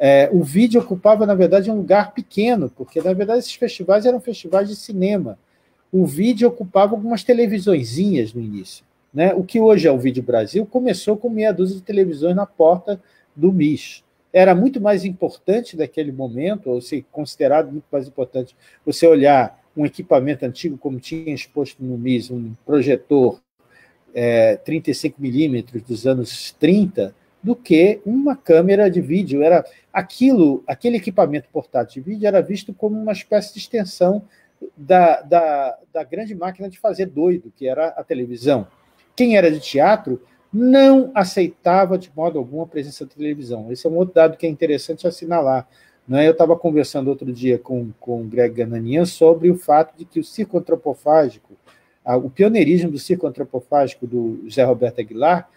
É, o vídeo ocupava, na verdade, um lugar pequeno, porque, na verdade, esses festivais eram festivais de cinema. O vídeo ocupava algumas televisõezinhas no início, né? O que hoje é o Vídeo Brasil começou com meia dúzia de televisões na porta do M I S. Era muito mais importante naquele momento, ou ser considerado muito mais importante, você olhar um equipamento antigo, como tinha exposto no M I S, um projetor é, trinta e cinco milímetros dos anos trinta, do que uma câmera de vídeo. Era aquilo, aquele equipamento portátil de vídeo era visto como uma espécie de extensão da, da, da grande máquina de fazer doido, que era a televisão. Quem era de teatro não aceitava de modo algum a presença da televisão. Esse é um outro dado que é interessante assinalar. Né? Eu estava conversando outro dia com, com o Greg Gananian sobre o fato de que o circo antropofágico, o pioneirismo do circo antropofágico do José Roberto Aguilar,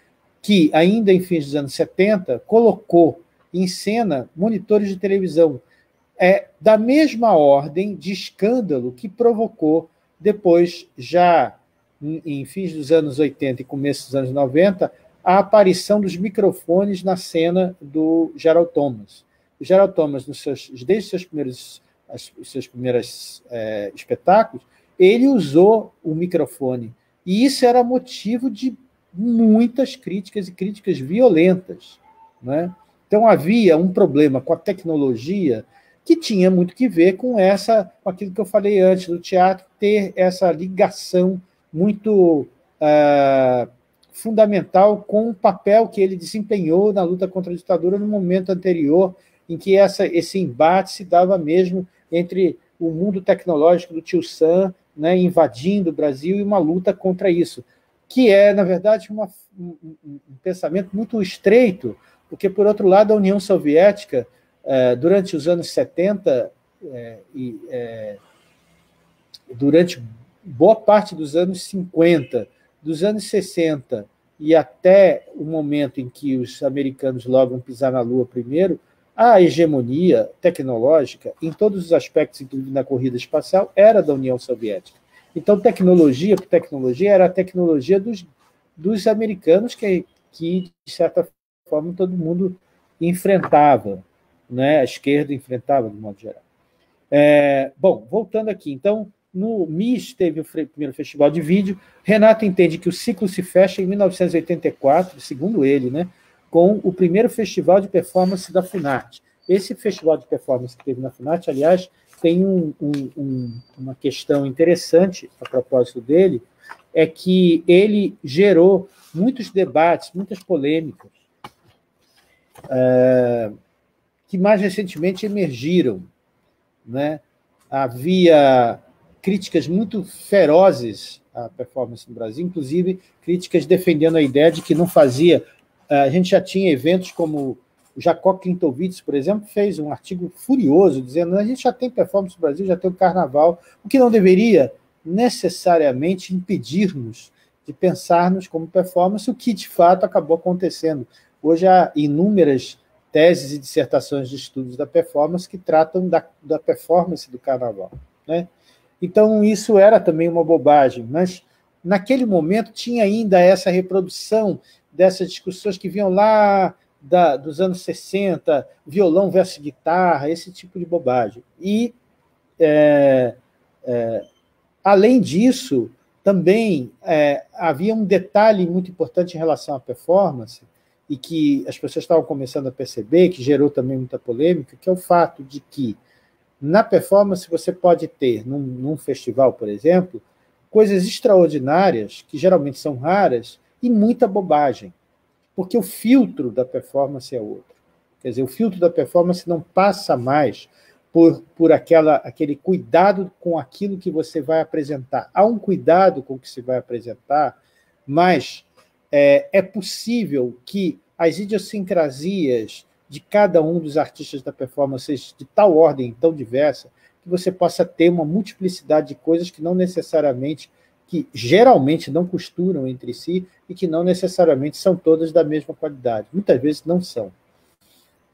que, ainda em fins dos anos setenta, colocou em cena monitores de televisão é, da mesma ordem de escândalo que provocou, depois, já em, em fins dos anos oitenta e começo dos anos noventa, a aparição dos microfones na cena do Gerald Thomas. O Gerald Thomas, nos seus, desde os seus primeiros, as, os seus primeiros é, espetáculos, ele usou o microfone. E isso era motivo de muitas críticas e críticas violentas, né? Então havia um problema com a tecnologia que tinha muito que ver com essa, com aquilo que eu falei antes do teatro ter essa ligação muito uh, fundamental com o papel que ele desempenhou na luta contra a ditadura no momento anterior, em que essa, esse embate se dava mesmo entre o mundo tecnológico do Tio Sam, né, invadindo o Brasil, e uma luta contra isso, que é, na verdade, uma, um, um pensamento muito estreito, porque, por outro lado, a União Soviética, eh, durante os anos setenta, eh, e eh, durante boa parte dos anos cinquenta, dos anos sessenta, e até o momento em que os americanos logram pisar na Lua primeiro, a hegemonia tecnológica, em todos os aspectos, incluindo na corrida espacial, era da União Soviética. Então, tecnologia por tecnologia era a tecnologia dos, dos americanos que, que de certa forma, todo mundo enfrentava, né? A esquerda enfrentava, de modo geral. É, bom, voltando aqui, então, no M I S teve o primeiro festival de vídeo. Renato entende que o ciclo se fecha em mil novecentos e oitenta e quatro, segundo ele, né, com o primeiro festival de performance da FUNART. Esse festival de performance que teve na FUNART, aliás, tem um, um, um, uma questão interessante a propósito dele, é que ele gerou muitos debates, muitas polêmicas, uh, que mais recentemente emergiram, né? Havia críticas muito ferozes à performance no Brasil, inclusive críticas defendendo a ideia de que não fazia... A gente já tinha eventos como o Jacó Klintovitz, por exemplo, fez um artigo furioso dizendo a gente já tem performance no Brasil, já tem o carnaval, o que não deveria necessariamente impedir-nos de pensarmos como performance, o que de fato acabou acontecendo. Hoje há inúmeras teses e dissertações de estudos da performance que tratam da, da performance do carnaval, né? Então, isso era também uma bobagem, mas naquele momento tinha ainda essa reprodução dessas discussões que vinham lá da, dos anos sessenta, violão versus guitarra, esse tipo de bobagem. E, é, é, além disso, também é, havia um detalhe muito importante em relação à performance, e que as pessoas estavam começando a perceber, que gerou também muita polêmica, que é o fato de que, na performance, você pode ter, num, num festival, por exemplo, coisas extraordinárias, que geralmente são raras, e muita bobagem, porque o filtro da performance é outro. Quer dizer, o filtro da performance não passa mais por, por aquela, aquele cuidado com aquilo que você vai apresentar. Há um cuidado com o que se vai apresentar, mas é, é possível que as idiosincrasias de cada um dos artistas da performance de tal ordem, tão diversa, que você possa ter uma multiplicidade de coisas que não necessariamente, que geralmente não costuram entre si e que não necessariamente são todas da mesma qualidade. Muitas vezes não são,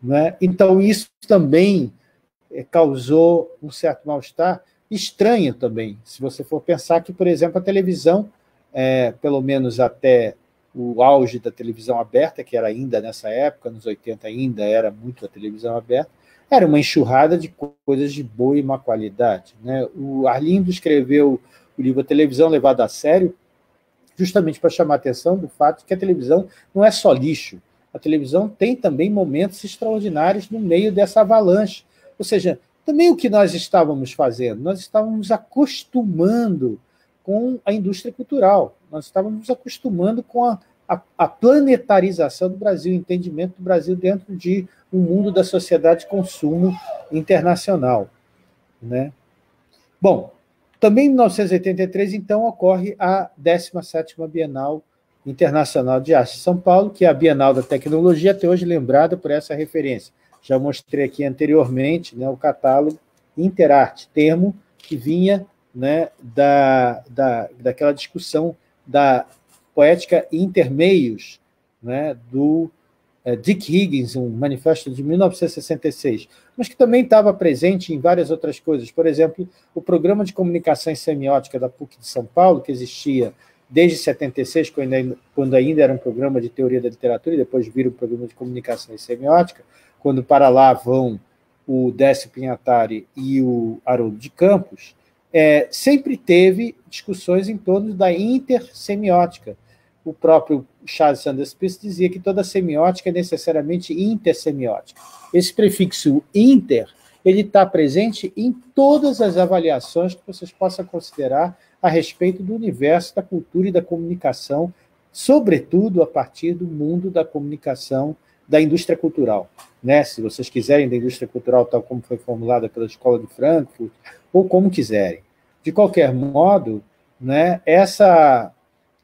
né? Então, isso também causou um certo mal-estar estranho também, se você for pensar que, por exemplo, a televisão, é, pelo menos até... o auge da televisão aberta, que era ainda nessa época, nos oitenta ainda era muito a televisão aberta, era uma enxurrada de coisas de boa e má qualidade, né? O Arlindo escreveu o livro A Televisão Levada a Sério justamente para chamar a atenção do fato de que a televisão não é só lixo, a televisão tem também momentos extraordinários no meio dessa avalanche. Ou seja, também o que nós estávamos fazendo, nós estávamos acostumando com a indústria cultural. Nós estávamos nos acostumando com a, a, a planetarização do Brasil, o entendimento do Brasil dentro de um mundo da sociedade de consumo internacional, né? Bom, também em mil novecentos e oitenta e três, então, ocorre a décima sétima Bienal Internacional de Arte de São Paulo, que é a Bienal da Tecnologia, até hoje lembrada por essa referência. Já mostrei aqui anteriormente, né, o catálogo Inter Arts, termo que vinha... né, da, da, daquela discussão da poética intermeios, né, do é, Dick Higgins, um manifesto de mil novecentos e sessenta e seis, mas que também estava presente em várias outras coisas. Por exemplo, o Programa de Comunicação Semiótica da PUC de São Paulo, que existia desde setenta e seis, quando ainda, quando ainda era um programa de teoria da literatura, e depois vira um programa de comunicação e semiótica, quando para lá vão o Décio Pinhatari e o Haroldo de Campos. É, sempre teve discussões em torno da intersemiótica. O próprio Charles Sanders Peirce dizia que toda semiótica é necessariamente intersemiótica. Esse prefixo inter está presente em todas as avaliações que vocês possam considerar a respeito do universo da cultura e da comunicação, sobretudo a partir do mundo da comunicação, da indústria cultural, né? Se vocês quiserem, da indústria cultural, tal como foi formulada pela Escola de Frankfurt, ou como quiserem. De qualquer modo, né, essa,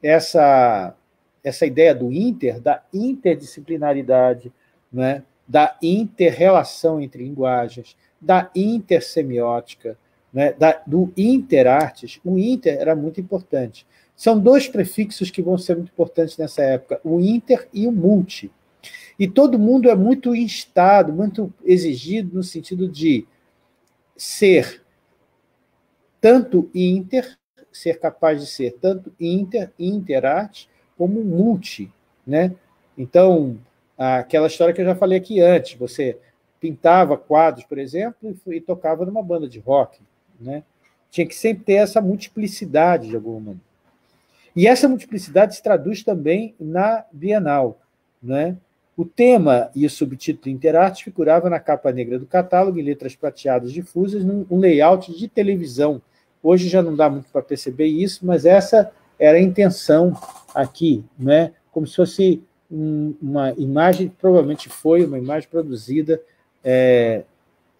essa, essa ideia do inter, da interdisciplinaridade, né, da inter-relação entre linguagens, da intersemiótica, né, da, do interartes, o inter era muito importante. São dois prefixos que vão ser muito importantes nessa época, o inter e o multi. E todo mundo é muito instado, muito exigido no sentido de ser tanto inter, ser capaz de ser tanto inter e interarte, como multi, né? Então, aquela história que eu já falei aqui antes, você pintava quadros, por exemplo, e tocava numa banda de rock, né? Tinha que sempre ter essa multiplicidade de alguma maneira. E essa multiplicidade se traduz também na Bienal, né? O tema e o subtítulo Inter Arts figurava na capa negra do catálogo, em letras prateadas difusas, num layout de televisão. Hoje já não dá muito para perceber isso, mas essa era a intenção aqui, né? Como se fosse um, uma imagem, provavelmente foi uma imagem produzida é,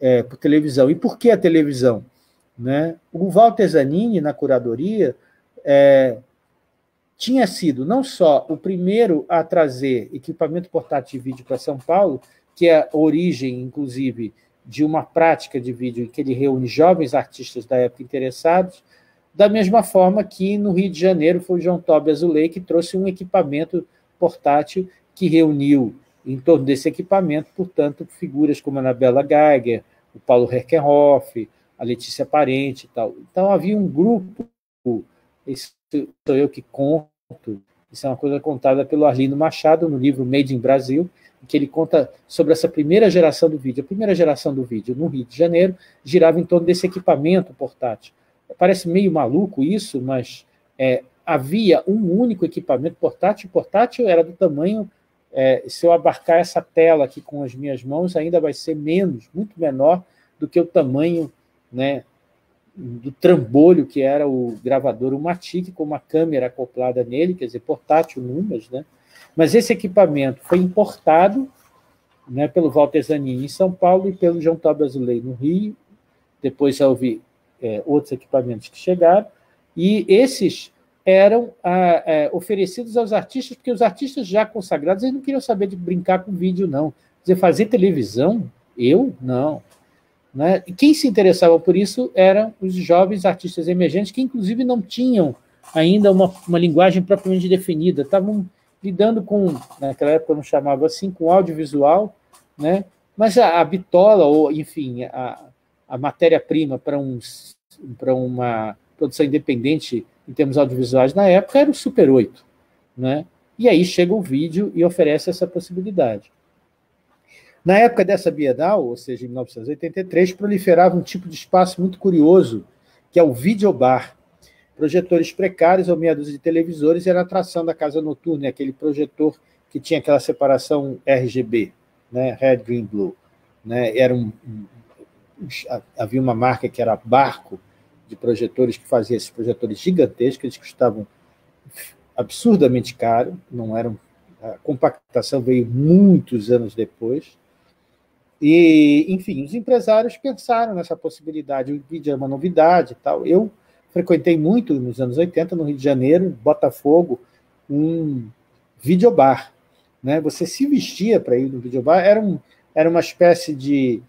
é, por televisão. E por que a televisão? Né? O Walter Zanini, na curadoria, é, tinha sido não só o primeiro a trazer equipamento portátil de vídeo para São Paulo, que é a origem, inclusive, de uma prática de vídeo em que ele reúne jovens artistas da época interessados, da mesma forma que no Rio de Janeiro foi o João Tobias Uley que trouxe um equipamento portátil que reuniu em torno desse equipamento, portanto, figuras como a Anabela Geiger, o Paulo Herkenhoff, a Letícia Parente e tal. Então, havia um grupo, isso sou eu que conto, isso é uma coisa contada pelo Arlindo Machado no livro Made in Brasil, que ele conta sobre essa primeira geração do vídeo. A primeira geração do vídeo no Rio de Janeiro girava em torno desse equipamento portátil. Parece meio maluco isso, mas é, havia um único equipamento portátil. O portátil era do tamanho... É, se eu abarcar essa tela aqui com as minhas mãos, ainda vai ser menos, muito menor do que o tamanho, né, do trambolho que era o gravador, o Matic, com uma câmera acoplada nele, quer dizer, portátil, numas, né? Mas esse equipamento foi importado, né, pelo Walter Zanini em São Paulo e pelo João Tobias Uley no Rio. Depois houve é, outros equipamentos que chegaram, e esses eram ah, é, oferecidos aos artistas, porque os artistas já consagrados eles não queriam saber de brincar com vídeo, não. Quer dizer, fazer televisão? Eu? Não. Né? E quem se interessava por isso eram os jovens artistas emergentes, que, inclusive, não tinham ainda uma, uma linguagem propriamente definida, estavam lidando com, naquela época eu não chamava assim, com audiovisual, né? Mas a, a bitola, ou, enfim, a, a matéria-prima para um, para uma produção independente em termos audiovisuais na época era o Super oito. Né? E aí chega o vídeo e oferece essa possibilidade. Na época dessa Bienal, ou seja, em mil novecentos e oitenta e três, proliferava um tipo de espaço muito curioso, que é o videobar. Projetores precários ou meia dúzia de televisores era a atração da casa noturna, aquele projetor que tinha aquela separação R G B, né? Red, Green, Blue. Né? Era um, um, havia uma marca que era Barco, de projetores que fazia esses projetores gigantescos, eles custavam absurdamente caro, não eram, a compactação veio muitos anos depois. E, enfim, os empresários pensaram nessa possibilidade, o vídeo é uma novidade e tal. Eu frequentei muito, nos anos oitenta, no Rio de Janeiro, Botafogo, um videobar. Né? Você se vestia para ir no videobar, era, um, era uma espécie de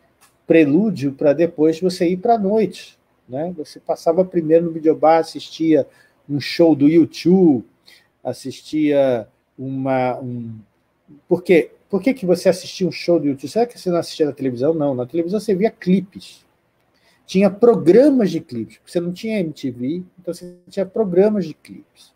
prelúdio para depois você ir para a noite. Né? Você passava primeiro no videobar, assistia um show do U dois, assistia uma... Um... Por quê? Por que, que você assistia um show do U dois? Será que você não assistia na televisão? Não, na televisão você via clipes. Tinha programas de clipes, porque você não tinha M T V, então você tinha programas de clipes.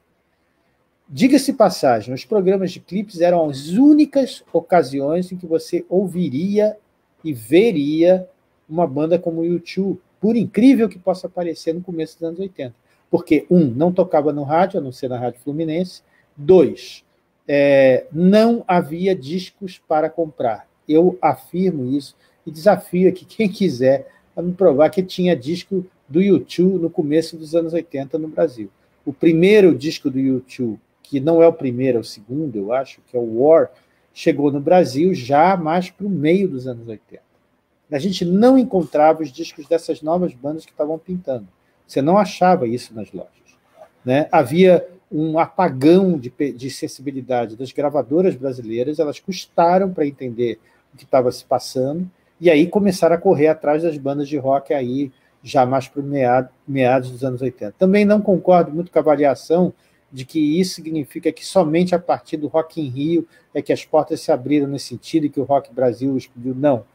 Diga-se passagem, os programas de clipes eram as únicas ocasiões em que você ouviria e veria uma banda como o U dois, por incrível que possa parecer, no começo dos anos oitenta. Porque, um, não tocava no rádio, a não ser na Rádio Fluminense. Dois, é, não havia discos para comprar. Eu afirmo isso e desafio aqui quem quiser a me provar que tinha disco do U dois no começo dos anos oitenta no Brasil. O primeiro disco do U dois, que não é o primeiro, é o segundo, eu acho, que é o War, chegou no Brasil já mais para o meio dos anos oitenta. A gente não encontrava os discos dessas novas bandas que estavam pintando. Você não achava isso nas lojas. Né? Havia um apagão de, de sensibilidade das gravadoras brasileiras, elas custaram para entender o que estava se passando, e aí começaram a correr atrás das bandas de rock aí, já mais para meado, meados dos anos oitenta. Também não concordo muito com a avaliação de que isso significa que somente a partir do Rock in Rio é que as portas se abriram nesse sentido e que o Rock Brasil explodiu. Não,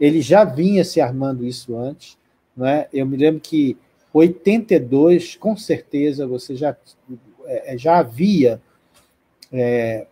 ele já vinha se armando isso antes. Né? Eu me lembro que em oitenta e dois, com certeza, você já, já havia é,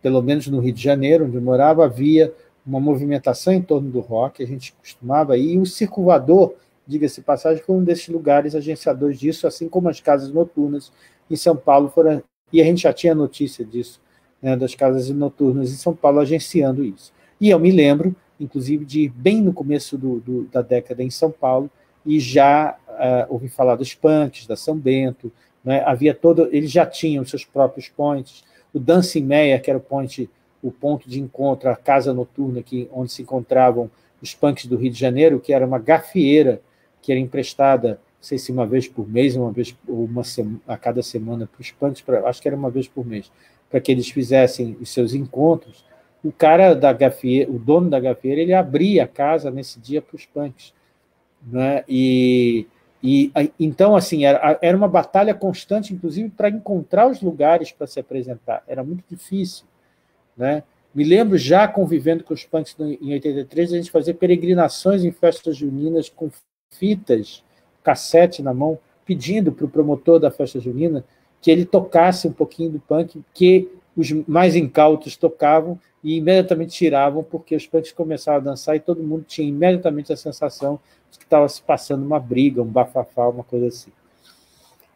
pelo menos no Rio de Janeiro, onde eu morava, havia uma movimentação em torno do rock, a gente costumava ir, e o Circo Voador, diga-se passagem, foi um desses lugares agenciadores disso, assim como as casas noturnas em São Paulo foram, e a gente já tinha notícia disso, né, das casas noturnas em São Paulo agenciando isso. E eu me lembro, inclusive, de ir bem no começo do, do, da década em São Paulo, e já uh, ouvi falar dos punks, da São Bento, né, havia todo, eles já tinham seus próprios points, o Dancing Meyer, que era o point, o ponto de encontro, a casa noturna que, onde se encontravam os punks do Rio de Janeiro, que era uma gafieira que era emprestada, não sei se uma vez por mês, uma vez ou uma sema, a cada semana para os punks, pra, acho que era uma vez por mês, para que eles fizessem os seus encontros. O cara da gafieira, o dono da gafieira, ele abria a casa nesse dia para os punks, né? E, e então assim era, era uma batalha constante, inclusive para encontrar os lugares para se apresentar, era muito difícil, né? Me lembro já convivendo com os punks em oitenta e três, a gente fazia peregrinações em festas juninas com fitas, cassete na mão, pedindo para o promotor da festa junina que ele tocasse um pouquinho do punk, que os mais incautos tocavam e imediatamente tiravam, porque os punks começavam a dançar e todo mundo tinha imediatamente a sensação de que estava se passando uma briga, um bafafá, uma coisa assim,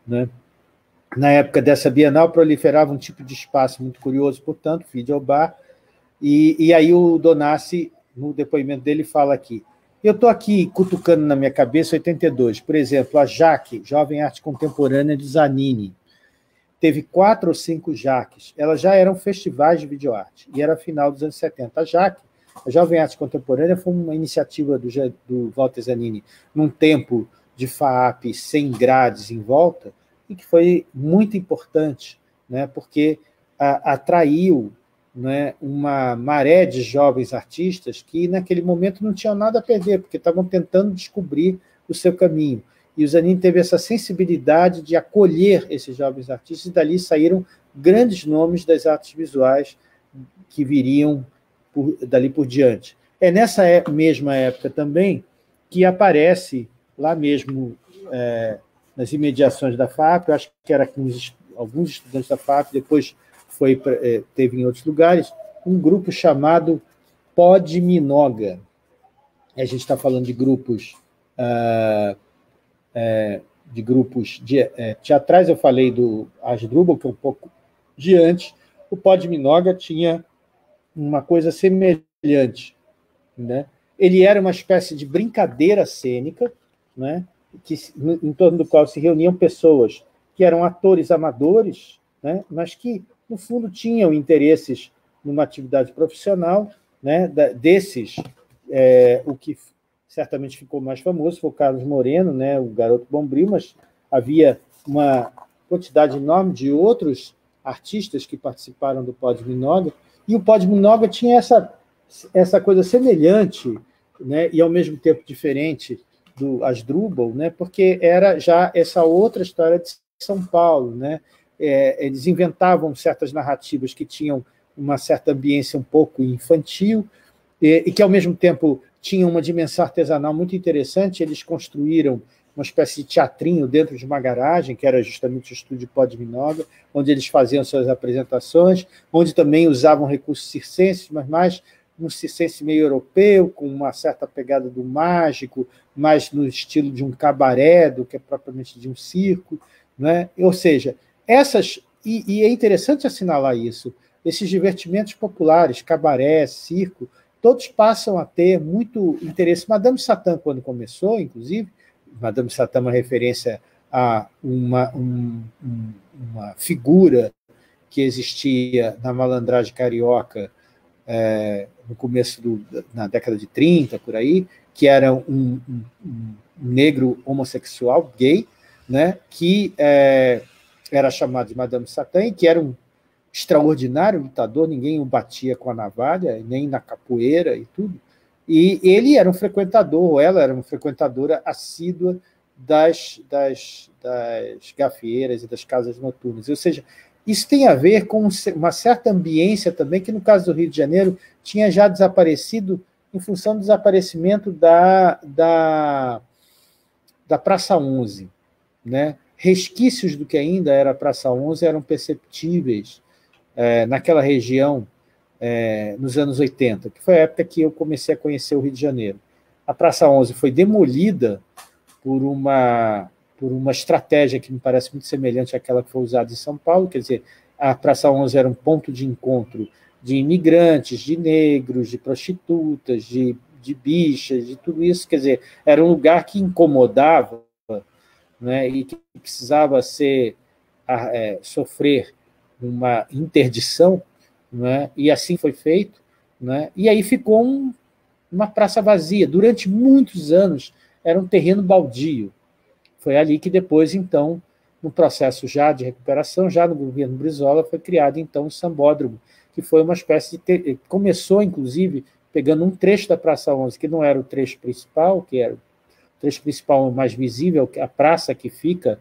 né? Na época dessa Bienal, proliferava um tipo de espaço muito curioso, portanto, videobar, e, e aí o Donasci, no depoimento dele, fala aqui, eu estou aqui cutucando na minha cabeça oitenta e dois, por exemplo, a Jaque, Jovem Arte Contemporânea de Zanini, teve quatro ou cinco Jaques, elas já eram festivais de videoarte, e era final dos anos setenta. A Jaque, a Jovem Arte Contemporânea, foi uma iniciativa do, do Walter Zanini, num tempo de F A A P sem grades em volta, e que foi muito importante, né, porque a, atraiu, né, uma maré de jovens artistas que, naquele momento, não tinham nada a perder, porque estavam tentando descobrir o seu caminho. E o Zanini teve essa sensibilidade de acolher esses jovens artistas, e dali saíram grandes nomes das artes visuais que viriam por, dali por diante. É nessa mesma época também que aparece, lá mesmo, é, nas imediações da F A P, eu acho que era com alguns estudantes da F A P, depois foi, teve em outros lugares, um grupo chamado Pod Minoga. A gente está falando de grupos... Uh, É, de grupos de, é, teatrais, eu falei do Asdrúbal, que é um pouco diante, o Pod Minoga tinha uma coisa semelhante, né? Ele era uma espécie de brincadeira cênica, né? Que, em torno do qual se reuniam pessoas que eram atores amadores, né? Mas que, no fundo, tinham interesses numa atividade profissional, né? Da, desses, é, o que... certamente ficou mais famoso, foi o Carlos Moreno, né, o Garoto Bombril, mas havia uma quantidade enorme de outros artistas que participaram do Pod Minoga, e o Pod Minoga tinha essa, essa coisa semelhante, né, e ao mesmo tempo diferente do Asdrúbal, né, porque era já essa outra história de São Paulo, né? É, eles inventavam certas narrativas que tinham uma certa ambiência um pouco infantil, e, e que, ao mesmo tempo, tinha uma dimensão artesanal muito interessante, eles construíram uma espécie de teatrinho dentro de uma garagem, que era justamente o estúdio Pod Minoga, onde eles faziam suas apresentações, onde também usavam recursos circenses, mas mais um circense meio europeu, com uma certa pegada do mágico, mais no estilo de um cabaré, do que é propriamente de um circo, né? Ou seja, essas... E, e é interessante assinalar isso, esses divertimentos populares, cabaré, circo, todos passam a ter muito interesse. Madame Satã, quando começou, inclusive, Madame Satã é uma referência a uma, um, uma figura que existia na malandragem carioca é, no começo do, na década de trinta, por aí, que era um, um, um negro homossexual, gay, né, que é, era chamado de Madame Satã e que era um extraordinário lutador, ninguém o batia com a navalha, nem na capoeira e tudo, e ele era um frequentador, ou ela era uma frequentadora assídua das, das, das gafieiras e das casas noturnas, ou seja, isso tem a ver com uma certa ambiência também, que no caso do Rio de Janeiro tinha já desaparecido em função do desaparecimento da, da, da Praça onze, né? Resquícios do que ainda era Praça onze eram perceptíveis é, naquela região é, nos anos oitenta, que foi a época que eu comecei a conhecer o Rio de Janeiro. A Praça onze foi demolida por uma, por uma estratégia que me parece muito semelhante àquela que foi usada em São Paulo, quer dizer, a Praça onze era um ponto de encontro de imigrantes, de negros, de prostitutas, de, de bichas, de tudo isso, quer dizer, era um lugar que incomodava, né, e que precisava ser, é, sofrer uma interdição, né, e assim foi feito, né, e aí ficou um, uma praça vazia. Durante muitos anos era um terreno baldio. Foi ali que depois, então, no processo já de recuperação, já no governo Brizola, foi criado, então, o Sambódromo, que foi uma espécie de... Ter... Começou, inclusive, pegando um trecho da Praça onze, que não era o trecho principal, que era o trecho principal mais visível, a praça que fica,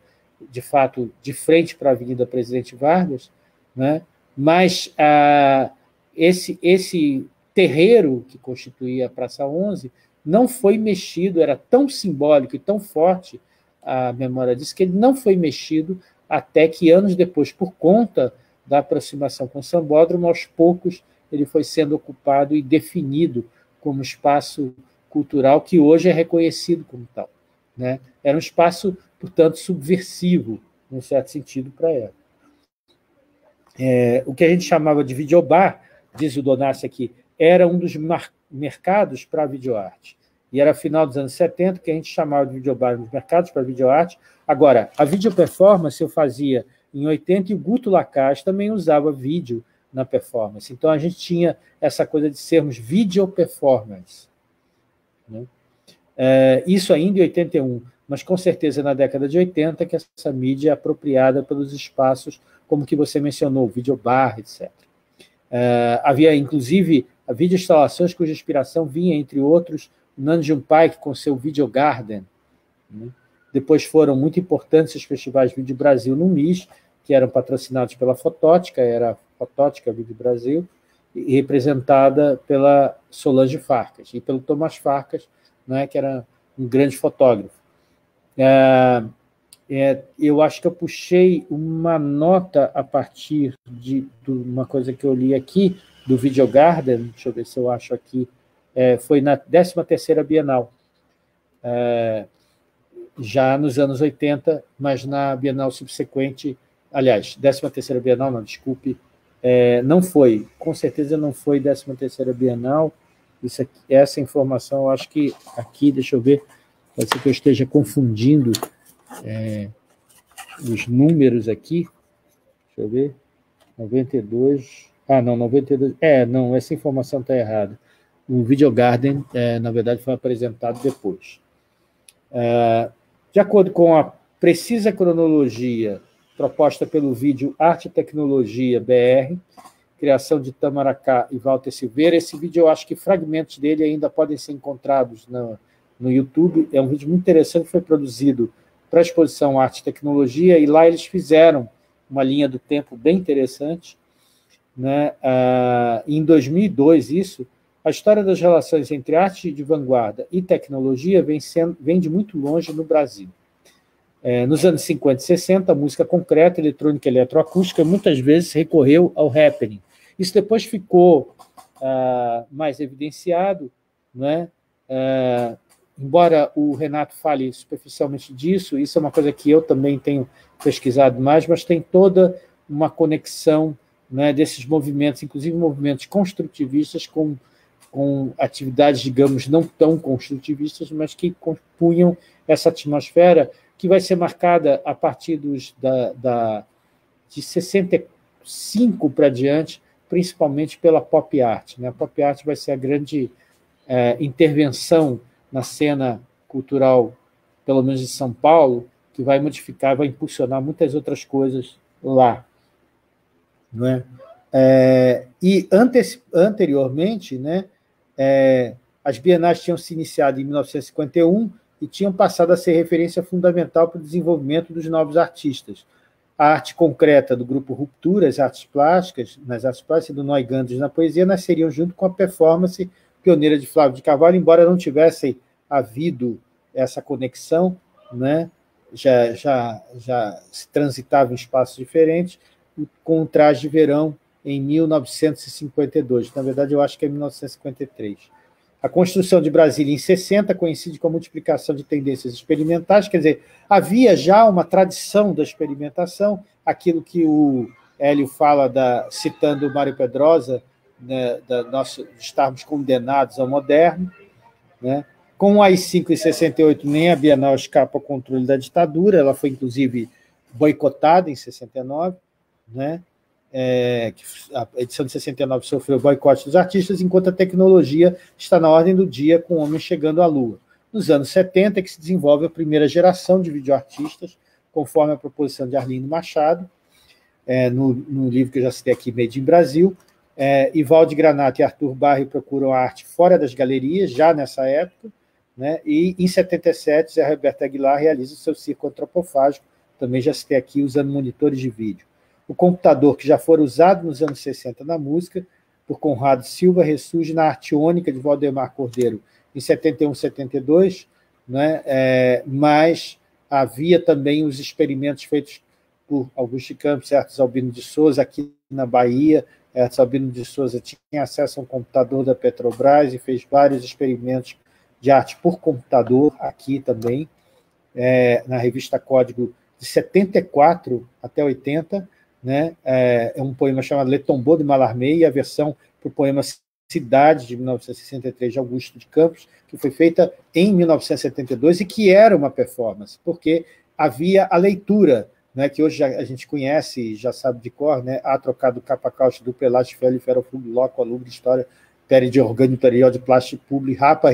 de fato, de frente para a Avenida Presidente Vargas, né? Mas ah, esse, esse terreiro que constituía a Praça onze não foi mexido, era tão simbólico e tão forte, a memória diz que ele não foi mexido até que, anos depois, por conta da aproximação com o Sambódromo, aos poucos ele foi sendo ocupado e definido como espaço cultural que hoje é reconhecido como tal, né? Era um espaço, portanto, subversivo, num certo sentido, para ela. É, o que a gente chamava de videobar, diz o Donasci aqui, era um dos mercados para a videoarte. E era final dos anos setenta que a gente chamava de videobar nos mercados para videoarte. Agora, a videoperformance eu fazia em oitenta e o Guto Lacaz também usava vídeo na performance. Então, a gente tinha essa coisa de sermos videoperformance, né? É, isso ainda em oitenta e um, mas com certeza na década de oitenta que essa mídia é apropriada pelos espaços como que você mencionou, videobar, etcétera. É, havia, inclusive, videoinstalações cuja inspiração vinha, entre outros, Nan Junpai, com seu Videogarden, né? Depois foram muito importantes os festivais Vídeo Brasil no M I S, que eram patrocinados pela Fotótica, era a Fotótica Vídeo Brasil, e representada pela Solange Farcas e pelo Tomás Farcas, né, que era um grande fotógrafo. É, é, eu acho que eu puxei uma nota a partir de, de uma coisa que eu li aqui, do Videogarden, deixa eu ver se eu acho aqui. É, foi na décima terceira Bienal, é, já nos anos oitenta, mas na Bienal subsequente, aliás, décima terceira Bienal, não, desculpe, é, não foi, com certeza não foi décima terceira Bienal, isso aqui, essa informação, eu acho que aqui, deixa eu ver, pode ser que eu esteja confundindo é, os números aqui, deixa eu ver, noventa e dois, ah, não, noventa e dois, é, não, essa informação está errada. O Videogarden, na verdade, foi apresentado depois. De acordo com a precisa cronologia proposta pelo vídeo Arte e Tecnologia B R, criação de Tamaracá e Walter Silveira, esse vídeo, eu acho que fragmentos dele ainda podem ser encontrados no YouTube, é um vídeo muito interessante, foi produzido para a exposição Arte e Tecnologia, e lá eles fizeram uma linha do tempo bem interessante, né? Em dois mil e dois, isso, a história das relações entre arte de vanguarda e tecnologia vem, sendo, vem de muito longe no Brasil. É, nos anos cinquenta e sessenta, a música concreta, eletrônica e eletroacústica muitas vezes recorreu ao happening. Isso depois ficou ah, mais evidenciado, né? Ah, embora o Renato fale superficialmente disso, isso é uma coisa que eu também tenho pesquisado mais, mas tem toda uma conexão, né, desses movimentos, inclusive movimentos construtivistas com com atividades, digamos, não tão construtivistas, mas que compunham essa atmosfera que vai ser marcada a partir dos, da, da, de sessenta e cinco para diante, principalmente pela pop art, né? A pop art vai ser a grande é, intervenção na cena cultural, pelo menos de São Paulo, que vai modificar, vai impulsionar muitas outras coisas lá, não é? É, e ante, anteriormente, né, É, as bienais tinham se iniciado em mil novecentos e cinquenta e um e tinham passado a ser referência fundamental para o desenvolvimento dos novos artistas. A arte concreta do grupo Ruptura, as artes plásticas, nas artes plásticas do Noy Gandres na poesia, nasceriam junto com a performance pioneira de Flávio de Carvalho, embora não tivessem havido essa conexão, né, já, já, já se transitava em espaços diferentes, com o traje de verão em mil novecentos e cinquenta e dois. Na verdade, eu acho que é mil novecentos e cinquenta e três. A construção de Brasília em sessenta coincide com a multiplicação de tendências experimentais, quer dizer, havia já uma tradição da experimentação, aquilo que o Hélio fala, da, citando o Mário Pedrosa, né, da nossa, estarmos condenados ao moderno, né? Com o A I cinco em sessenta e oito, nem a Bienal escapa ao controle da ditadura, ela foi, inclusive, boicotada em sessenta e nove, né? É, a edição de sessenta e nove sofreu boicote dos artistas, enquanto a tecnologia está na ordem do dia, com o homem chegando à Lua. Nos anos setenta é que se desenvolve a primeira geração de videoartistas, conforme a proposição de Arlindo Machado, é, no, no livro que eu já citei aqui, Made in Brasil. É, Ivaldo Granato e Arthur Barri procuram a arte fora das galerias, já nessa época, né? E em setenta e sete, José Roberto Aguilar realiza o seu circo antropofágico, também já citei aqui, usando monitores de vídeo. O computador, que já foi usado nos anos sessenta na música, por Conrado Silva, ressurge na Artiônica de Valdemar Cordeiro em setenta e um, setenta e dois, né? É, mas havia também os experimentos feitos por Augusto de Campos, Hertz Albino de Souza, aqui na Bahia. Hertz Albino de Souza tinha acesso a um computador da Petrobras e fez vários experimentos de arte por computador aqui também, é, na revista Código de setenta e quatro até oitenta, né? É um poema chamado Le Tombeau de Mallarmé, e a versão para o poema Cidade, de mil novecentos e sessenta e três, de Augusto de Campos, que foi feita em mil novecentos e setenta e dois e que era uma performance, porque havia a leitura, né, que hoje a gente conhece, já sabe de cor, né, A Trocado Capa Caucho do Pelage, Félio, Fero, Fugo, Loco, Alubre, História, Pere de Orgânio, Perió de Plástico, Publi, Rapa,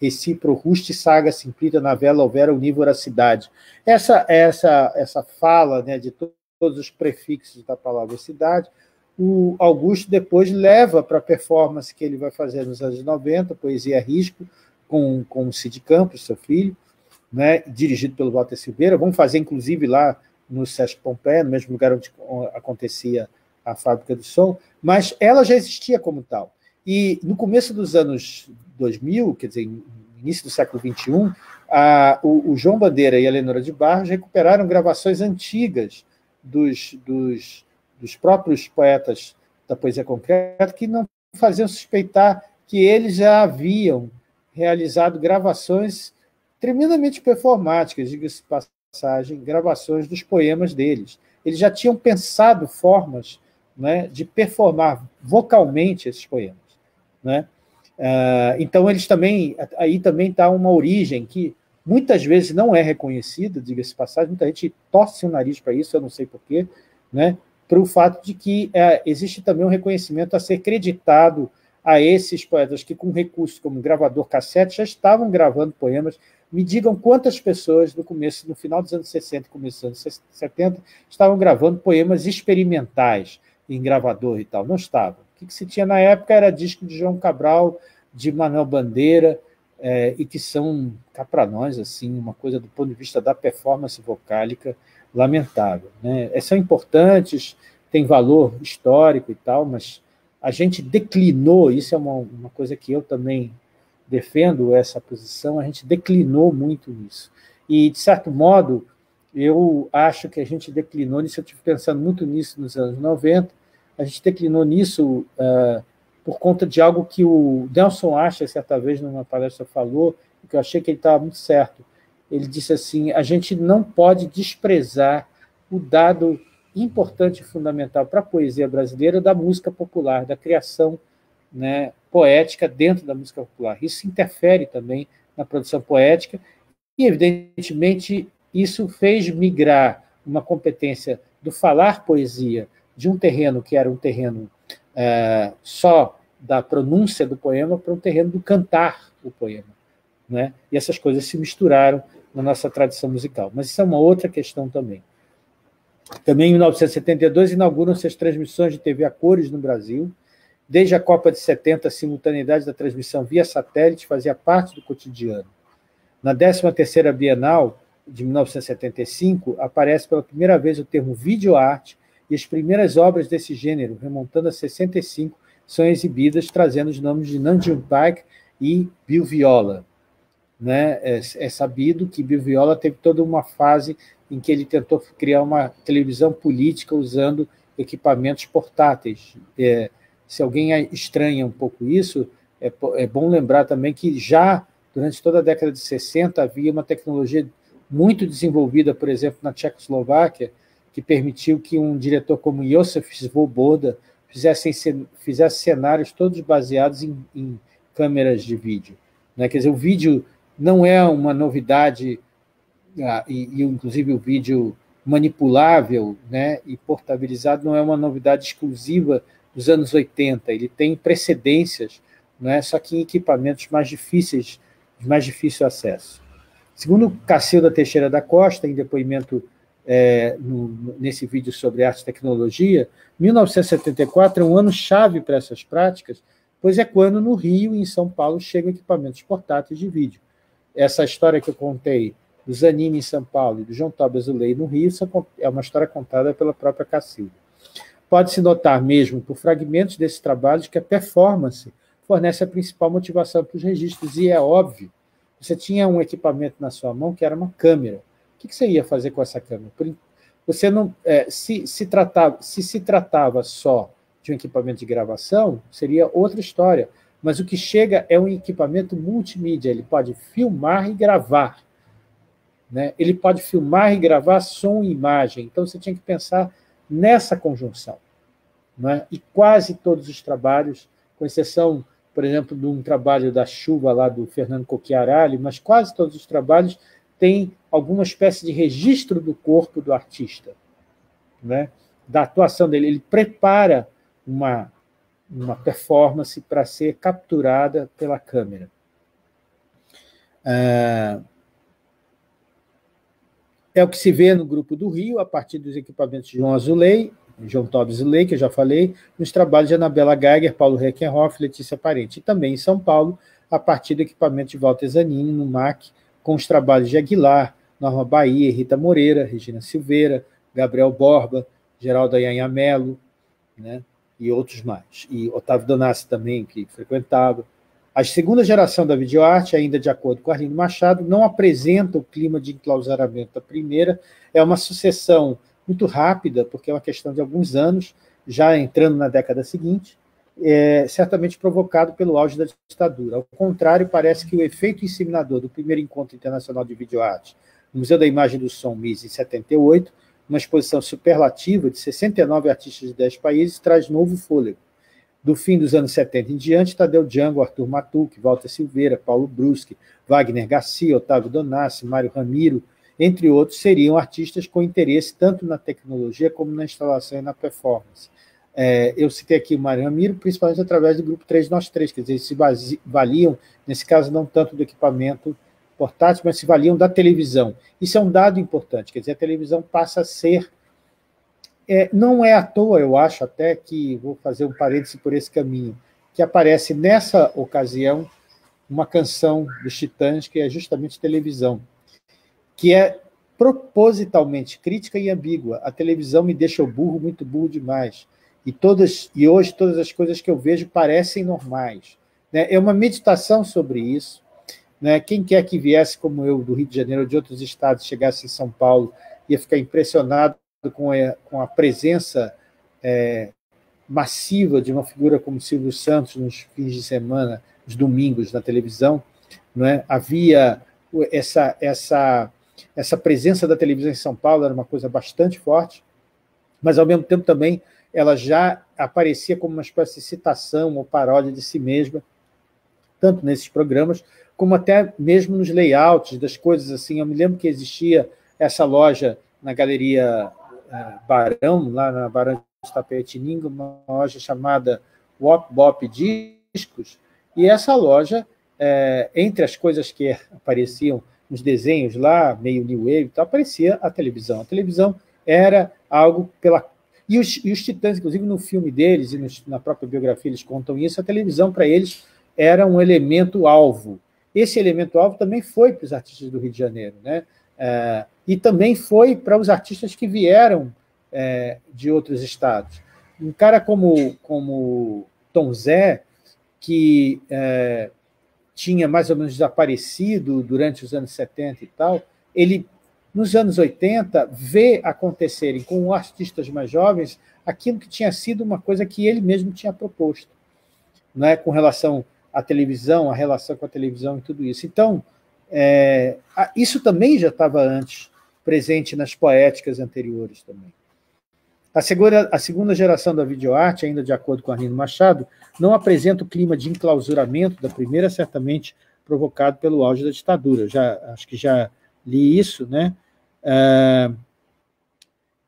Recípro, Ruste, Saga, Simplita, Navela, Overa, Unívora, Cidade. Essa, essa, essa fala, né, de todo todos os prefixos da palavra cidade, o Augusto depois leva para a performance que ele vai fazer nos anos noventa, Poesia Risco, com, com o Cid Campos, seu filho, né, dirigido pelo Walter Silveira. Vamos fazer, inclusive, lá no Sesc Pompeia, no mesmo lugar onde acontecia a Fábrica do Som, mas ela já existia como tal. E no começo dos anos dois mil, quer dizer, início do século vinte e um, a, o, o João Bandeira e a Eleonora de Barros recuperaram gravações antigas Dos, dos, dos próprios poetas da poesia concreta, que não faziam suspeitar que eles já haviam realizado gravações tremendamente performáticas, diga-se de passagem, gravações dos poemas deles. Eles já tinham pensado formas, né, de performar vocalmente esses poemas, né? Então, eles também, aí também está uma origem que muitas vezes não é reconhecido, diga-se de passagem, muita gente torce o nariz para isso, eu não sei porquê, né? Para o fato de que é, existe também um reconhecimento a ser creditado a esses poetas que, com recursos como gravador cassete, já estavam gravando poemas. Me digam quantas pessoas, no começo, no final dos anos sessenta e começo dos anos setenta, estavam gravando poemas experimentais em gravador e tal. Não estavam. O que se tinha na época era disco de João Cabral, de Manuel Bandeira, É, e que são, cá para nós, assim, uma coisa do ponto de vista da performance vocálica lamentável, né? É, são importantes, têm valor histórico e tal, mas a gente declinou, isso é uma, uma coisa que eu também defendo essa posição, a gente declinou muito nisso. E, de certo modo, eu acho que a gente declinou nisso, eu estive pensando muito nisso nos anos noventa, a gente declinou nisso... Uh, por conta de algo que o Nelson Ascher, certa vez, numa palestra, falou, que eu achei que ele estava muito certo. Ele disse assim, a gente não pode desprezar o dado importante e fundamental para a poesia brasileira da música popular, da criação, né, poética dentro da música popular. Isso interfere também na produção poética e, evidentemente, isso fez migrar uma competência do falar poesia de um terreno que era um terreno É, só da pronúncia do poema para o terreno do cantar o poema, né? E essas coisas se misturaram na nossa tradição musical. Mas isso é uma outra questão também. Também em mil novecentos e setenta e dois inauguram-se as transmissões de T V a cores no Brasil. Desde a Copa de setenta, a simultaneidade da transmissão via satélite fazia parte do cotidiano. Na décima terceira Bienal de mil novecentos e setenta e cinco, aparece pela primeira vez o termo videoarte, e as primeiras obras desse gênero, remontando a sessenta e cinco, são exibidas trazendo os nomes de Nanjing Paik e Bill Viola, né? É, é sabido que Bill Viola teve toda uma fase em que ele tentou criar uma televisão política usando equipamentos portáteis. É, se alguém estranha um pouco isso, é, é bom lembrar também que já durante toda a década de sessenta havia uma tecnologia muito desenvolvida, por exemplo, na Tchecoslováquia, que permitiu que um diretor como Josef Svoboda fizesse, fizesse cenários todos baseados em, em câmeras de vídeo. Né? Quer dizer, o vídeo não é uma novidade, e inclusive o vídeo manipulável, né, e portabilizado não é uma novidade exclusiva dos anos oitenta, ele tem precedências, né, só que em equipamentos mais difíceis, de mais difícil acesso. Segundo Cacilda Teixeira da Costa, em depoimento é, no, nesse vídeo sobre arte e tecnologia, mil novecentos e setenta e quatro é um ano chave para essas práticas, pois é quando no Rio e em São Paulo chegam equipamentos portáteis de vídeo. Essa história que eu contei do Zanini em São Paulo e do João Toba Azulay no Rio é uma história contada pela própria Cacilda. Pode-se notar mesmo por fragmentos desse trabalho que a performance fornece a principal motivação para os registros, e é óbvio. Você tinha um equipamento na sua mão que era uma câmera. O que você ia fazer com essa câmera? Você não, é, se, se, tratava, se se tratava só de um equipamento de gravação, seria outra história. Mas o que chega é um equipamento multimídia. Ele pode filmar e gravar. Né? Ele pode filmar e gravar som e imagem. Então, você tinha que pensar nessa conjunção. Né? E quase todos os trabalhos, com exceção... por exemplo, de um trabalho da chuva lá do Fernando Cocchiarali, mas quase todos os trabalhos têm alguma espécie de registro do corpo do artista, né? Da atuação dele. Ele prepara uma, uma performance para ser capturada pela câmera. É o que se vê no Grupo do Rio, a partir dos equipamentos de João Azulay, João Toba Azulay, que eu já falei, nos trabalhos de Anabela Geiger, Paulo Reckenhoff, Letícia Parente, e também em São Paulo, a partir do equipamento de Walter Zanini, no M A C, com os trabalhos de Aguilar, Norma Bahia, Rita Moreira, Regina Silveira, Gabriel Borba, Geraldo Ayanha Mello, né, e outros mais. E Otávio Donasci também, que frequentava. A segunda geração da videoarte, ainda de acordo com Arlindo Machado, não apresenta o clima de enclausuramento da primeira, é uma sucessão muito rápida, porque é uma questão de alguns anos, já entrando na década seguinte, é, certamente provocado pelo auge da ditadura. Ao contrário, parece que o efeito inseminador do primeiro encontro internacional de videoarte no Museu da Imagem do Som, M I S, em setenta e oito, uma exposição superlativa de sessenta e nove artistas de dez países, traz novo fôlego. Do fim dos anos setenta em diante, Tadeu Jungle, Arthur Matucchi, Walter Silveira, Paulo Bruschi, Wagner Garcia, Otávio Donasci, Mário Ramiro, entre outros, seriam artistas com interesse tanto na tecnologia como na instalação e na performance. É, eu citei aqui o Mário Ramiro, principalmente através do grupo três nós três, quer dizer, eles se base, valiam, nesse caso, não tanto do equipamento portátil, mas se valiam da televisão. Isso é um dado importante, quer dizer, a televisão passa a ser... É, não é à toa, eu acho até que, vou fazer um parêntese por esse caminho, que aparece nessa ocasião uma canção dos Titãs, que é justamente televisão, que é propositalmente crítica e ambígua. A televisão me deixa o burro, muito burro demais. E, todas, e hoje todas as coisas que eu vejo parecem normais. Né? É uma meditação sobre isso. Né? Quem quer que viesse, como eu, do Rio de Janeiro ou de outros estados, chegasse em São Paulo, ia ficar impressionado com a, com a presença é, massiva de uma figura como Silvio Santos nos fins de semana, nos domingos, na televisão. Né? Havia essa... essa Essa presença da televisão em São Paulo era uma coisa bastante forte, mas, ao mesmo tempo, também ela já aparecia como uma espécie de citação ou paródia de si mesma, tanto nesses programas, como até mesmo nos layouts das coisas. Assim, eu me lembro que existia essa loja na Galeria Barão, lá na Barão de Itapetininga, uma loja chamada Wop Bop Discos, e essa loja, é, entre as coisas que apareciam nos desenhos lá, meio new wave, tal, aparecia a televisão. A televisão era algo pela... E os, e os Titãs, inclusive, no filme deles e nos, na própria biografia eles contam isso, a televisão, para eles, era um elemento-alvo. Esse elemento-alvo também foi para os artistas do Rio de Janeiro, né? É, e também foi para os artistas que vieram é, de outros estados. Um cara como, como Tom Zé, que... É, tinha mais ou menos desaparecido durante os anos setenta e tal, ele, nos anos oitenta, vê acontecerem com artistas mais jovens aquilo que tinha sido uma coisa que ele mesmo tinha proposto, né, com relação à televisão, a relação com a televisão e tudo isso. Então, é, isso também já estava antes presente nas poéticas anteriores também. A segunda, a segunda geração da videoarte, ainda de acordo com Arlindo Machado, não apresenta o clima de enclausuramento da primeira, certamente provocado pelo auge da ditadura. Já, acho que já li isso, né? Uh,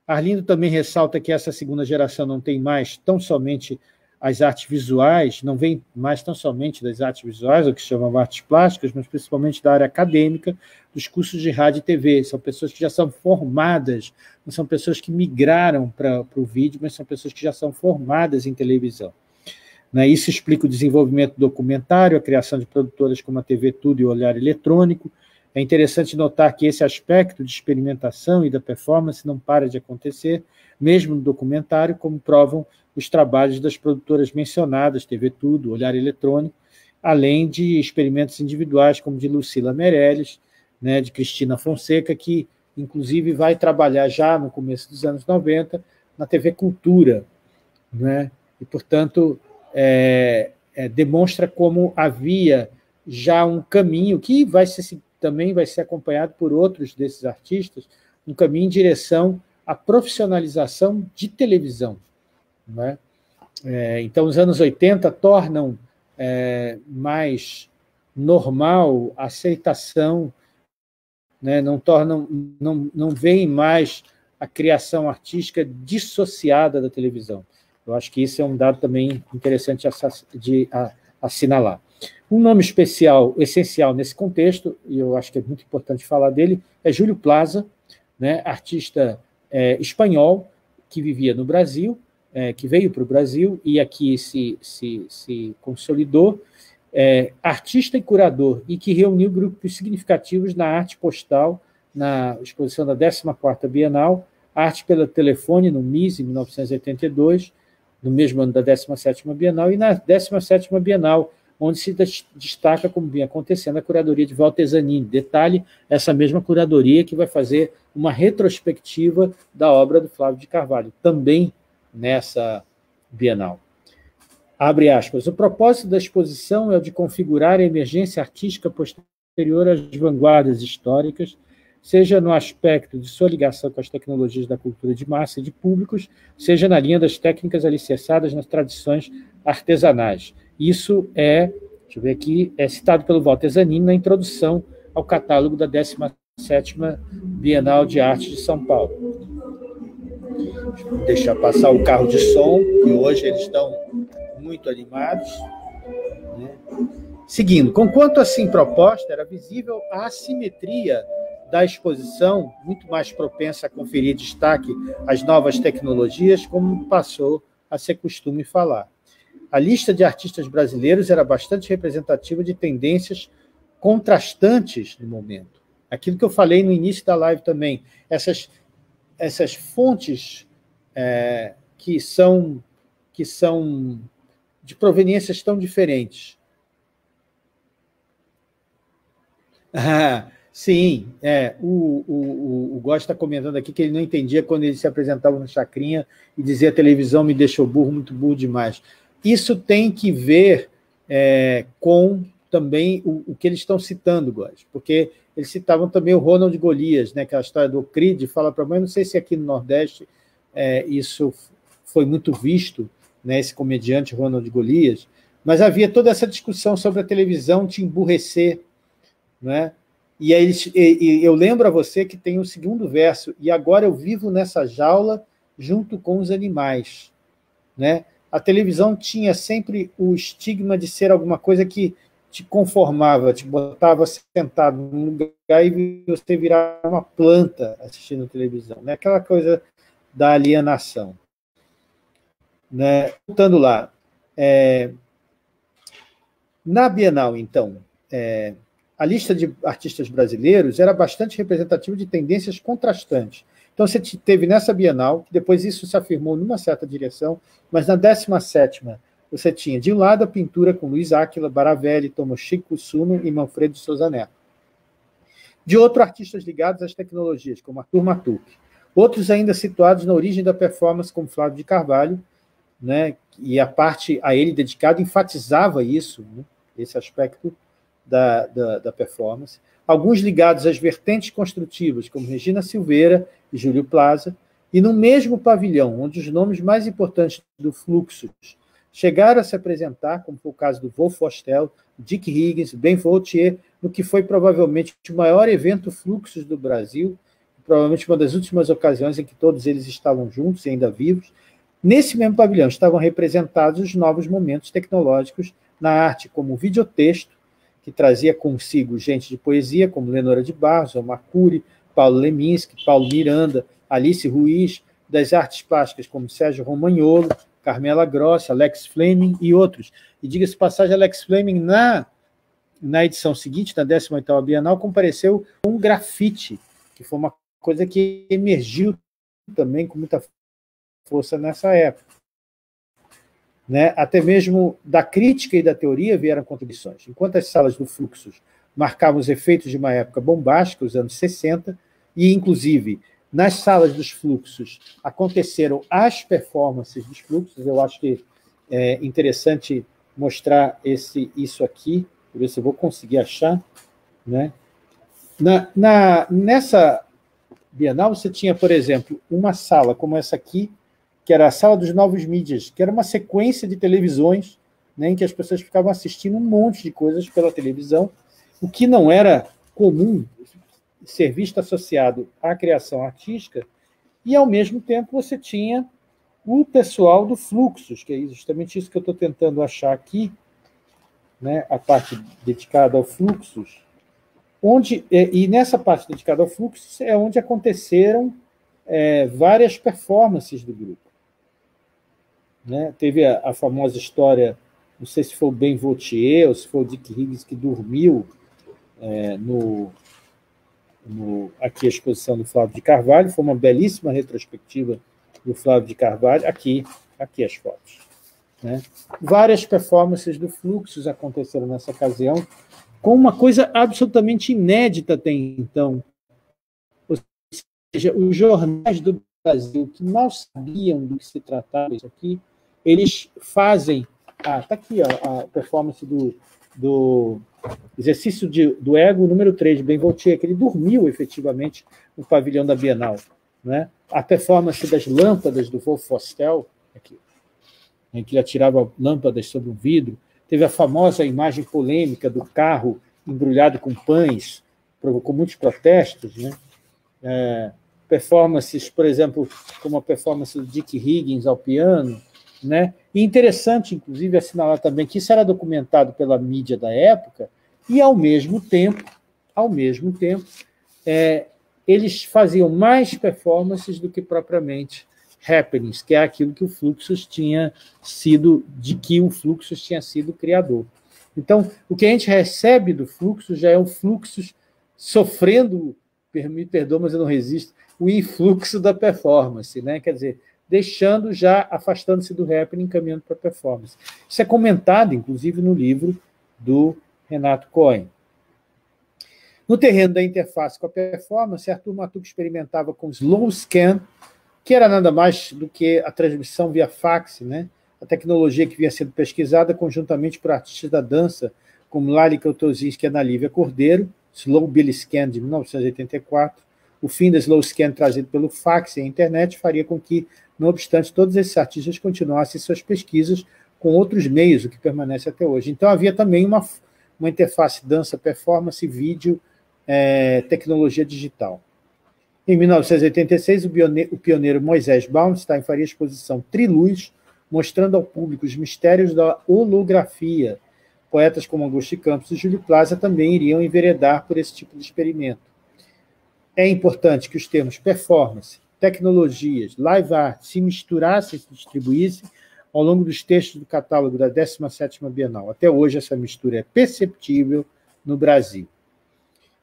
Arlindo também ressalta que essa segunda geração não tem mais tão somente as artes visuais, não vem mais tão somente das artes visuais, ou que se chamam artes plásticas, mas principalmente da área acadêmica, dos cursos de rádio e T V. São pessoas que já são formadas, não são pessoas que migraram para o vídeo, mas são pessoas que já são formadas em televisão. Isso explica o desenvolvimento documentário, a criação de produtoras como a T V Tudo e o Olhar Eletrônico. É interessante notar que esse aspecto de experimentação e da performance não para de acontecer, mesmo no documentário, como provam os trabalhos das produtoras mencionadas, T V Tudo, Olhar Eletrônico, além de experimentos individuais, como de Lucila Meirelles, né, de Cristina Fonseca, que, inclusive, vai trabalhar já no começo dos anos noventa na T V Cultura, né? E, portanto, é, é, demonstra como havia já um caminho que vai ser também vai ser acompanhado por outros desses artistas, um caminho em direção à profissionalização de televisão, não é? É, então, os anos oitenta tornam é, mais normal a aceitação, né? Não tornam, não, não vem mais a criação artística dissociada da televisão. Eu acho que isso é um dado também interessante de assinalar. Um nome especial, essencial nesse contexto, e eu acho que é muito importante falar dele, é Júlio Plaza, né, artista é, espanhol que vivia no Brasil, é, que veio para o Brasil e aqui se, se, se consolidou, é, artista e curador, e que reuniu grupos significativos na arte postal, na exposição da décima quarta Bienal, Arte pela Telefone, no M I S, em mil novecentos e oitenta e dois, no mesmo ano da décima sétima Bienal, e na décima sétima Bienal, onde se destaca, como vinha acontecendo, a curadoria de Walter Zanini. Detalhe, essa mesma curadoria que vai fazer uma retrospectiva da obra do Flávio de Carvalho, também nessa Bienal. Abre aspas. O propósito da exposição é o de configurar a emergência artística posterior às vanguardas históricas, seja no aspecto de sua ligação com as tecnologias da cultura de massa e de públicos, seja na linha das técnicas alicerçadas nas tradições artesanais. Isso é, deixa eu ver aqui, é citado pelo Walter Zanini na introdução ao catálogo da décima sétima Bienal de Arte de São Paulo. Deixa eu passar o carro de som, que hoje eles estão muito animados, né? Seguindo, conquanto assim proposta, era visível a assimetria da exposição, muito mais propensa a conferir destaque às novas tecnologias, como passou a ser costume falar. A lista de artistas brasileiros era bastante representativa de tendências contrastantes no momento. Aquilo que eu falei no início da live também, essas, essas fontes é, que, são, que são de proveniências tão diferentes. Ah, sim, é, o, o, o Góes está comentando aqui que ele não entendia quando ele se apresentava no Chacrinha e dizia a televisão me deixou burro, muito burro demais. Isso tem que ver é, com também o, o que eles estão citando, Góes, porque eles citavam também o Ronald Golias, né, aquela história do Ocride, fala para mãe, não sei se aqui no Nordeste é, isso foi muito visto, né, esse comediante Ronald Golias, mas havia toda essa discussão sobre a televisão te emburrecer, né? E, aí, e eu lembro a você que tem o um segundo verso, e agora eu vivo nessa jaula junto com os animais. Né? A televisão tinha sempre o estigma de ser alguma coisa que te conformava, te botava sentado num lugar e você virava uma planta assistindo a televisão. Né? Aquela coisa da alienação. Né? Voltando lá. É... Na Bienal, então... É... A lista de artistas brasileiros era bastante representativa de tendências contrastantes. Então, você teve nessa Bienal, que depois isso se afirmou numa certa direção, mas na décima sétima você tinha, de um lado, a pintura com Luiz Áquila, Baravelli, Tomoshiko Kusuno e Manfredo Souza Neto. De outro, artistas ligados às tecnologias, como Arthur Matucchi. Outros ainda situados na origem da performance, como Flávio de Carvalho, né, e a parte a ele dedicada enfatizava isso, né, esse aspecto da, da, da performance. Alguns ligados às vertentes construtivas, como Regina Silveira e Júlio Plaza, e no mesmo pavilhão, onde os nomes mais importantes do fluxo chegaram a se apresentar, como foi o caso do Wolf Hostel, Dick Higgins, Ben Vautier, no que foi provavelmente o maior evento Fluxos do Brasil, provavelmente uma das últimas ocasiões em que todos eles estavam juntos e ainda vivos. Nesse mesmo pavilhão estavam representados os novos momentos tecnológicos na arte, como o videotexto, que trazia consigo gente de poesia, como Lenora de Barros, Omar Cury, Paulo Leminski, Paulo Miranda, Alice Ruiz, das artes plásticas, como Sérgio Romagnolo, Carmela Grossa, Alex Fleming e outros. E, diga-se passagem, Alex Fleming, na, na edição seguinte, na décima oitava Bienal, compareceu com um grafite, que foi uma coisa que emergiu também com muita força nessa época. Né? Até mesmo da crítica e da teoria vieram contribuições. Enquanto as salas do Fluxos marcavam os efeitos de uma época bombástica, os anos sessenta, e, inclusive, nas salas dos Fluxos aconteceram as performances dos Fluxos. Eu acho que é interessante mostrar esse, isso aqui, para ver se eu vou conseguir achar. Né? Na, na, nessa... Bienal, você tinha, por exemplo, uma sala como essa aqui, que era a sala dos novos mídias, que era uma sequência de televisões, né, em que as pessoas ficavam assistindo um monte de coisas pela televisão, o que não era comum ser visto associado à criação artística, e, ao mesmo tempo, você tinha o pessoal do Fluxos, que é justamente isso que eu estou tentando achar aqui, né, a parte dedicada ao Fluxos, onde, e nessa parte dedicada ao fluxo é onde aconteceram é, várias performances do grupo. Né? Teve a, a famosa história, não sei se foi o Ben Vautier ou se foi o Dick Higgins que dormiu é, no, no, aqui a exposição do Flávio de Carvalho, foi uma belíssima retrospectiva do Flávio de Carvalho, aqui, aqui as fotos. Né? Várias performances do fluxo aconteceram nessa ocasião, com uma coisa absolutamente inédita até então. Ou seja, os jornais do Brasil, que não sabiam do que se tratava isso aqui, eles fazem... Ah, está aqui ó, a performance do, do exercício de, do ego número três, de Ben Vautier, que ele dormiu efetivamente no pavilhão da Bienal. Né? A performance das lâmpadas do Wolf Hostel, aqui, em que ele atirava lâmpadas sobre um vidro. Teve a famosa imagem polêmica do carro embrulhado com pães, provocou muitos protestos. Né? É, performances, por exemplo, como a performance do Dick Higgins ao piano. Né? E interessante, inclusive, assinalar também que isso era documentado pela mídia da época e, ao mesmo tempo, ao mesmo tempo é, eles faziam mais performances do que propriamente happenings, que é aquilo que o Fluxus tinha sido, de que o Fluxus tinha sido criador. Então, o que a gente recebe do Fluxus já é um Fluxus sofrendo, me perdoa, mas eu não resisto, o influxo da performance, né? Quer dizer, deixando já, afastando-se do happening, caminhando para a performance. Isso é comentado, inclusive, no livro do Renato Cohen. No terreno da interface com a performance, Arthur Matucci experimentava com slow scan, que era nada mais do que a transmissão via fax, né? A tecnologia que vinha sendo pesquisada conjuntamente por artistas da dança, como Lali Krotozinski e Ana Lívia Cordeiro, Slow Billy Scan de mil novecentos e oitenta e quatro. O fim da Slow Scan trazido pelo fax e a internet faria com que, não obstante, todos esses artistas continuassem suas pesquisas com outros meios, o que permanece até hoje. Então havia também uma, uma interface dança, performance, vídeo, é, tecnologia digital. Em mil novecentos e oitenta e seis, o pioneiro Moisés Baumstein faria a exposição Triluz, mostrando ao público os mistérios da holografia. Poetas como Augusto Campos e Júlio Plaza também iriam enveredar por esse tipo de experimento. É importante que os termos performance, tecnologias, live art se misturassem e se distribuíssem ao longo dos textos do catálogo da décima sétima Bienal. Até hoje, essa mistura é perceptível no Brasil.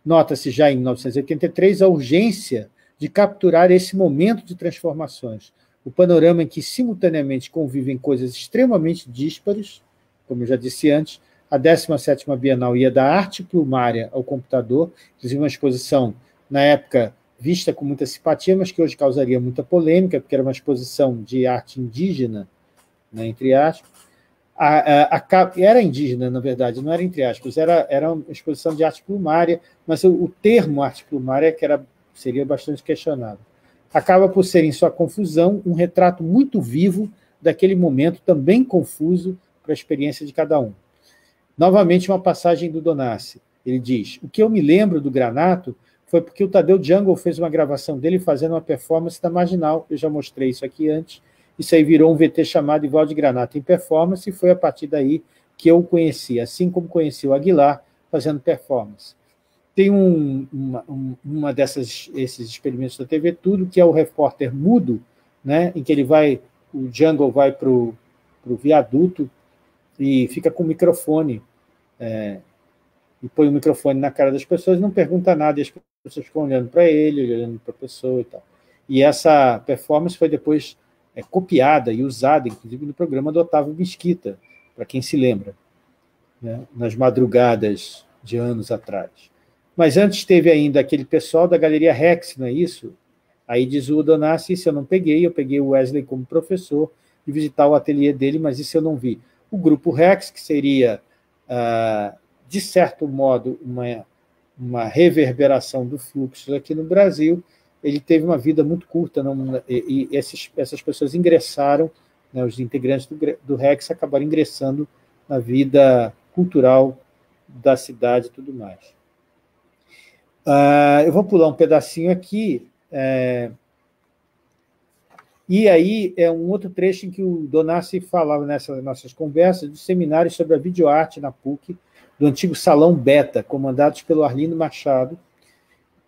Nota-se já em mil novecentos e oitenta e três a urgência de capturar esse momento de transformações, o panorama em que simultaneamente convivem coisas extremamente díspares, como eu já disse antes, a décima sétima Bienal ia da arte plumária ao computador, inclusive uma exposição, na época, vista com muita simpatia, mas que hoje causaria muita polêmica, porque era uma exposição de arte indígena, né, entre aspas. A, a, a, era indígena, na verdade, não era entre aspas, era, era uma exposição de arte plumária, mas o, o termo arte plumária que era, seria bastante questionado. Acaba por ser, em sua confusão, um retrato muito vivo daquele momento, também confuso para a experiência de cada um. Novamente, uma passagem do Donasci. Ele diz, o que eu me lembro do Granato foi porque o Tadeu Jungle fez uma gravação dele fazendo uma performance da Marginal, eu já mostrei isso aqui antes. Isso aí virou um V T chamado Ivaldo Granato em performance, e foi a partir daí que eu o conheci, assim como conheci o Aguilar fazendo performance. Tem um, uma, uma dessas esses experimentos da T V Tudo, que é o repórter mudo, né, em que ele vai, o Jungle vai para o viaduto e fica com o microfone, é, e põe o microfone na cara das pessoas, não pergunta nada, e as pessoas ficam olhando para ele, olhando para a pessoa e tal. E essa performance foi depois... é copiada e usada, inclusive, no programa do Otávio Mesquita, para quem se lembra, né? Nas madrugadas de anos atrás. Mas antes teve ainda aquele pessoal da Galeria Rex, não é isso? Aí diz o Donasci, isso eu não peguei, eu peguei o Wesley como professor e visitar o ateliê dele, mas isso eu não vi. O Grupo Rex, que seria, ah, de certo modo, uma, uma reverberação do fluxo aqui no Brasil, ele teve uma vida muito curta, não, e, e esses, essas pessoas ingressaram, né, os integrantes do, do Rex acabaram ingressando na vida cultural da cidade e tudo mais. Uh, eu vou pular um pedacinho aqui, é, e aí é um outro trecho em que o Donasci falava nessas nossas conversas dos seminários sobre a videoarte na P U C, do antigo Salão Beta, comandados pelo Arlindo Machado.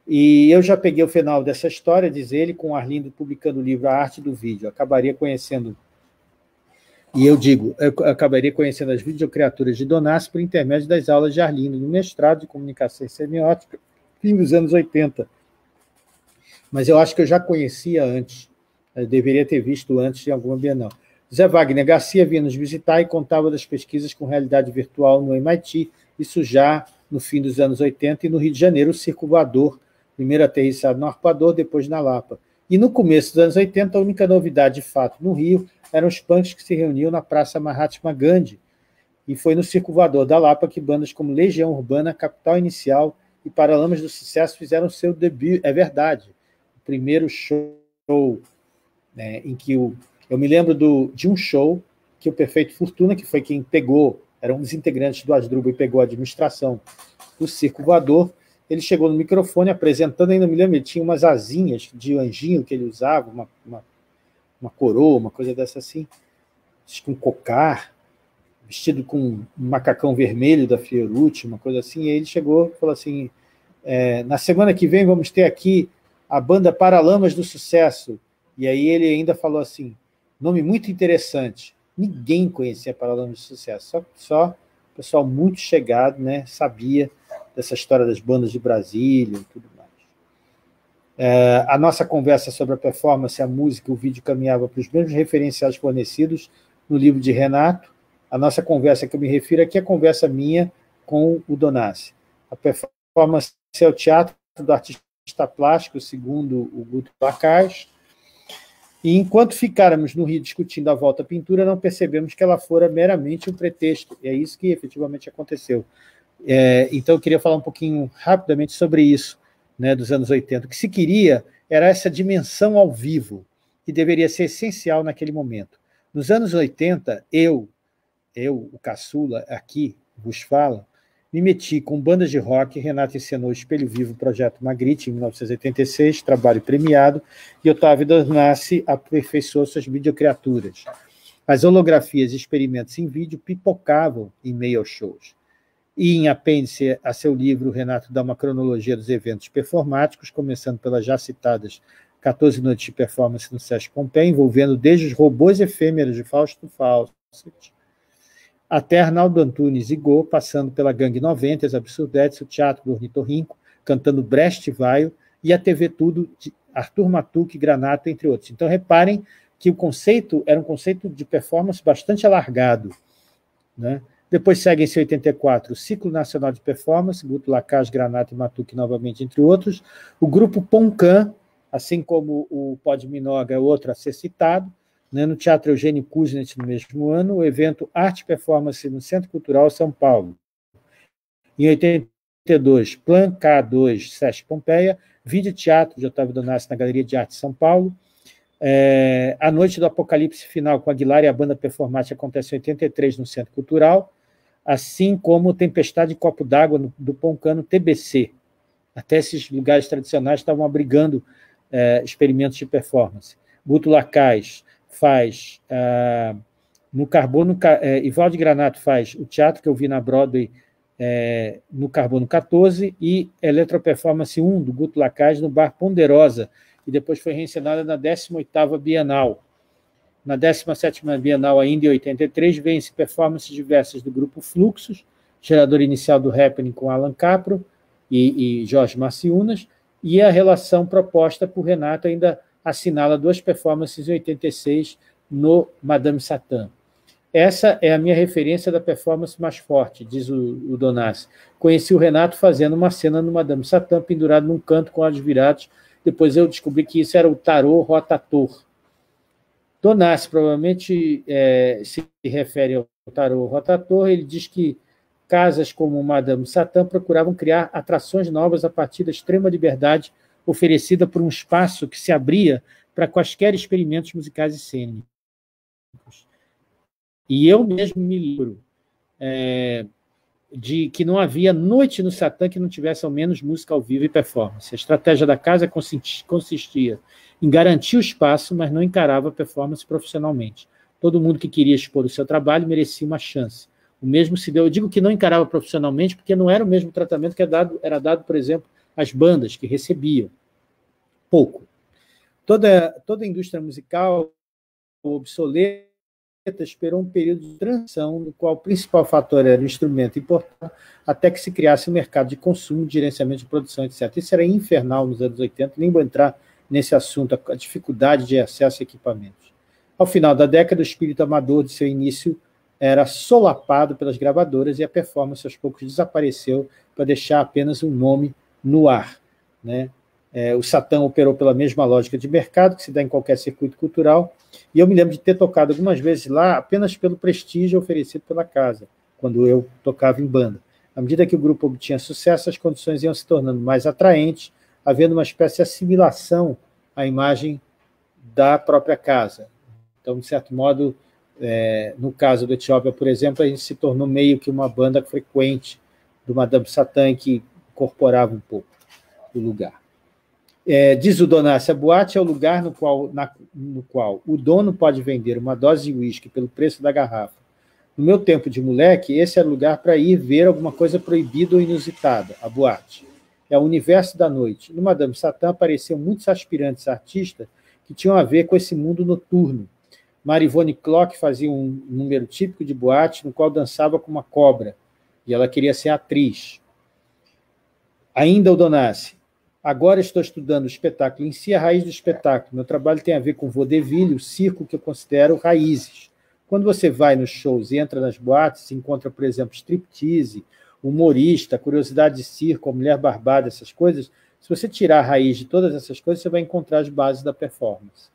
E eu já peguei o final dessa história, diz ele, com o Arlindo publicando o livro A Arte do Vídeo. Eu acabaria conhecendo, e eu digo, eu acabaria conhecendo as videocriaturas de Donasci por intermédio das aulas de Arlindo no mestrado de comunicação e semiótica, fim dos anos oitenta. Mas eu acho que eu já conhecia antes, eu deveria ter visto antes em alguma Bienal. Zé Wagner Garcia vinha nos visitar e contava das pesquisas com realidade virtual no M I T, isso já no fim dos anos oitenta, e no Rio de Janeiro, o Circo Voador, primeiro aterrissado no Arpoador, depois na Lapa. E no começo dos anos oitenta, a única novidade de fato no Rio eram os punks que se reuniam na Praça Mahatma Gandhi, e foi no Circo Voador da Lapa que bandas como Legião Urbana, Capital Inicial e Paralamas do Sucesso fizeram seu debut, é verdade, o primeiro show, né, em que o, eu me lembro do, de um show que o Perfeito Fortuna, que foi quem pegou, era um dos integrantes do Asdrúbal e pegou a administração do Circo Voador. Ele chegou no microfone apresentando, ainda me lembro, ele tinha umas asinhas de anjinho que ele usava, uma, uma, uma coroa, uma coisa dessa assim, com cocar, vestido com um macacão vermelho da Fiorucci, uma coisa assim. E aí ele chegou e falou assim, é, na semana que vem vamos ter aqui a banda Paralamas do Sucesso. E aí ele ainda falou assim, nome muito interessante. Ninguém conhecia Paralamas do Sucesso, só, só o pessoal muito chegado, né, sabia dessa história das bandas de Brasília e tudo mais. É, a nossa conversa sobre a performance, a música, o vídeo caminhava para os mesmos referenciais fornecidos no livro de Renato. A nossa conversa que eu me refiro aqui é a conversa minha com o Donasci. A performance é o teatro do artista plástico, segundo o Guto Lacaz. E enquanto ficáramos no Rio discutindo a volta à pintura, não percebemos que ela fora meramente um pretexto. E é isso que efetivamente aconteceu. É, então, eu queria falar um pouquinho rapidamente sobre isso, né, dos anos oitenta. O que se queria era essa dimensão ao vivo, que deveria ser essencial naquele momento. Nos anos oitenta, eu, eu o caçula, aqui vos falo, me meti com bandas de rock. Renato encenou o Espelho Vivo, Projeto Magritte, em mil novecentos e oitenta e seis, trabalho premiado, e Otávio Donasci aperfeiçoou suas videocriaturas. As holografias e experimentos em vídeo pipocavam em meio aos shows. E, em apêndice a seu livro, Renato dá uma cronologia dos eventos performáticos, começando pelas já citadas quatorze noites de performance no Sesc Pompeia, envolvendo desde os robôs efêmeros de Fausto Fawcett até Arnaldo Antunes e Go, passando pela Gangue noventa, as Absurdetes, o Teatro do Ornitorrinco, cantando Brecht Vaio, e a T V Tudo, de Arthur Matuc, Granato, entre outros. Então, reparem que o conceito era um conceito de performance bastante alargado, né? Depois seguem-se em oitenta e quatro o Ciclo Nacional de Performance, Grupo Lacaz, Granato e Matuque, novamente, entre outros. O Grupo Poncan, assim como o Pod Minoga, é outro a ser citado. Né, no Teatro Eugênio Kuznet, no mesmo ano, o evento Arte e Performance no Centro Cultural São Paulo. Em oitenta e dois, Plan K dois, SESC Pompeia, Videoteatro de Otávio Donasci na Galeria de Arte de São Paulo. É, a Noite do Apocalipse Final com Aguilar e a Banda Performática acontece em oitenta e três no Centro Cultural, assim como Tempestade e Copo d'Água do Poncano T B C. Até esses lugares tradicionais estavam abrigando é, experimentos de performance. Guto Lacaz faz ah, no Carbono... É, Ivaldo Granato faz o teatro que eu vi na Broadway é, no Carbono quatorze e Eletroperformance um do Guto Lacaz no Bar Ponderosa, e depois foi reencenada na décima oitava Bienal. Na décima sétima Bienal, ainda em oitenta e três, vêm-se performances diversas do grupo Fluxos, gerador inicial do Happening com Alan Capro e, e Jorge Marciunas, e a relação proposta por Renato ainda assinala duas performances em oitenta e seis no Madame Satã. Essa é a minha referência da performance mais forte, diz o, o Donasci. Conheci o Renato fazendo uma cena no Madame Satã, pendurado num canto com olhos virados. Depois eu descobri que isso era o tarô rotator. Donasci provavelmente é, se refere ao tarô rotator. Ele diz que casas como Madame Satã procuravam criar atrações novas a partir da extrema liberdade oferecida por um espaço que se abria para quaisquer experimentos musicais e cênicos. E eu mesmo me lembro é, de que não havia noite no Satã que não tivesse ao menos música ao vivo e performance. A estratégia da casa consistia em garantir o espaço, mas não encarava a performance profissionalmente. Todo mundo que queria expor o seu trabalho merecia uma chance. O mesmo se deu... Eu digo que não encarava profissionalmente porque não era o mesmo tratamento que era dado, era dado por exemplo, às bandas que recebiam. Pouco. Toda, toda a indústria musical obsoleta esperou um período de transição no qual o principal fator era o instrumento importado até que se criasse um mercado de consumo, de gerenciamento de produção, etcétera. Isso era infernal nos anos oitenta, nem vou entrar nesse assunto, a dificuldade de acesso a equipamentos. Ao final da década, o espírito amador de seu início era solapado pelas gravadoras e a performance aos poucos desapareceu para deixar apenas um nome no ar, né? É, o Satã operou pela mesma lógica de mercado que se dá em qualquer circuito cultural, e eu me lembro de ter tocado algumas vezes lá apenas pelo prestígio oferecido pela casa, quando eu tocava em banda. À medida que o grupo obtinha sucesso, as condições iam se tornando mais atraentes, havendo uma espécie de assimilação à imagem da própria casa. Então, de certo modo, é, no caso do Etiópia, por exemplo, a gente se tornou meio que uma banda frequente do Madame Satã, que incorporava um pouco o lugar. É, diz o Donasci, a boate é o lugar no qual, na, no qual o dono pode vender uma dose de uísque pelo preço da garrafa. No meu tempo de moleque, esse era o lugar para ir ver alguma coisa proibida ou inusitada, a boate. É o universo da noite. No Madame Satã apareciam muitos aspirantes artistas que tinham a ver com esse mundo noturno. Marivone Clock fazia um número típico de boate no qual dançava com uma cobra, e ela queria ser atriz. Ainda o Donasci, agora estou estudando o espetáculo em si, a raiz do espetáculo. Meu trabalho tem a ver com o vaudeville, o circo que eu considero raízes. Quando você vai nos shows e entra nas boates, encontra, por exemplo, striptease, humorista, curiosidade de circo, a mulher barbada, essas coisas, se você tirar a raiz de todas essas coisas, você vai encontrar as bases da performance.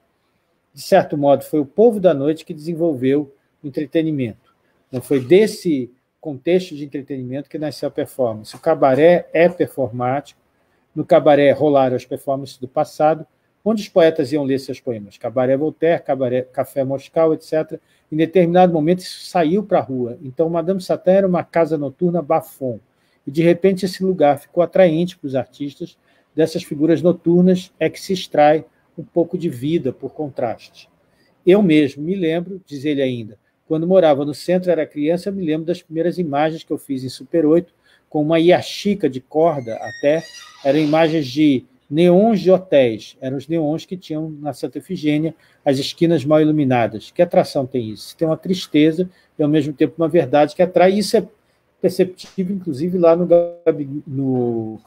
De certo modo, foi o povo da noite que desenvolveu o entretenimento. Então, foi desse contexto de entretenimento que nasceu a performance. O cabaré é performático. No cabaré rolaram as performances do passado, onde os poetas iam ler seus poemas. Cabaré Voltaire, cabaré Café Moscou, etcétera. Em determinado momento, isso saiu para a rua. Então, Madame Satã era uma casa noturna bafom. E, de repente, esse lugar ficou atraente para os artistas. Dessas figuras noturnas é que se extrai um pouco de vida, por contraste. Eu mesmo me lembro, diz ele ainda, quando morava no centro, era criança, eu me lembro das primeiras imagens que eu fiz em Super oito, com uma iaxica de corda até, eram imagens de neons de hotéis, eram os neons que tinham na Santa Efigênia, as esquinas mal iluminadas. Que atração tem isso? Tem uma tristeza e, ao mesmo tempo, uma verdade que atrai. Isso é perceptível, inclusive, lá no, no,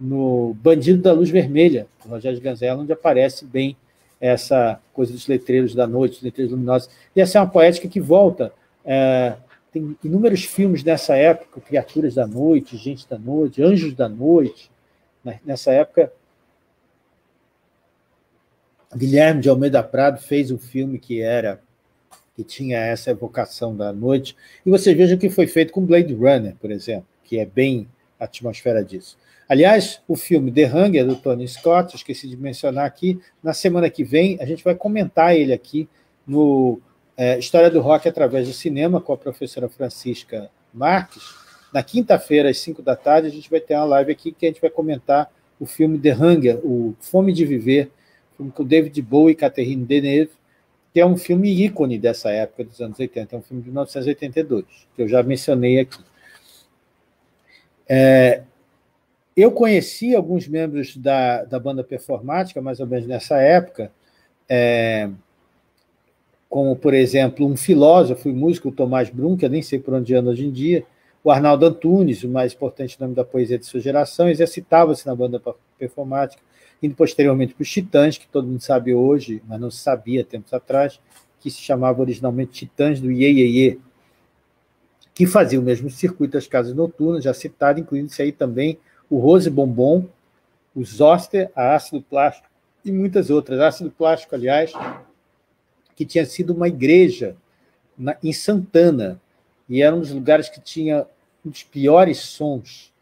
no Bandido da Luz Vermelha, do Rogério Ganzella, onde aparece bem essa coisa dos letreiros da noite, dos letreiros luminosos. E essa é uma poética que volta... É, tem inúmeros filmes nessa época, Criaturas da Noite, Gente da Noite, Anjos da Noite. Nessa época, Guilherme de Almeida Prado fez um filme que era que tinha essa evocação da noite. E vocês vejam o que foi feito com Blade Runner, por exemplo, que é bem a atmosfera disso. Aliás, o filme The Hunger, do Tony Scott, esqueci de mencionar aqui, na semana que vem a gente vai comentar ele aqui no é, História do Rock através do Cinema, com a professora Francisca Marques. Na quinta-feira, às cinco da tarde, a gente vai ter uma live aqui que a gente vai comentar o filme The Hunger, o Fome de Viver, filme com David Bowie e Catherine Deneuve, que é um filme ícone dessa época dos anos oitenta, é um filme de mil novecentos e oitenta e dois, que eu já mencionei aqui. É, eu conheci alguns membros da, da banda performática, mais ou menos nessa época, é, como, por exemplo, um filósofo e músico, o Tomás Brum, que eu nem sei por onde anda hoje em dia, o Arnaldo Antunes, o mais importante nome da poesia de sua geração, exercitava-se na banda performática, indo posteriormente para os Titãs, que todo mundo sabe hoje, mas não se sabia tempos atrás, que se chamava originalmente Titãs do Iê Iê Iê, que fazia o mesmo circuito das casas noturnas, já citado, incluindo-se aí também o Rose Bombom, o Zoster, a Ácido Plástico e muitas outras. A Ácido Plástico, aliás, que tinha sido uma igreja na, em Santana, e era um dos lugares que tinha um dos piores sons,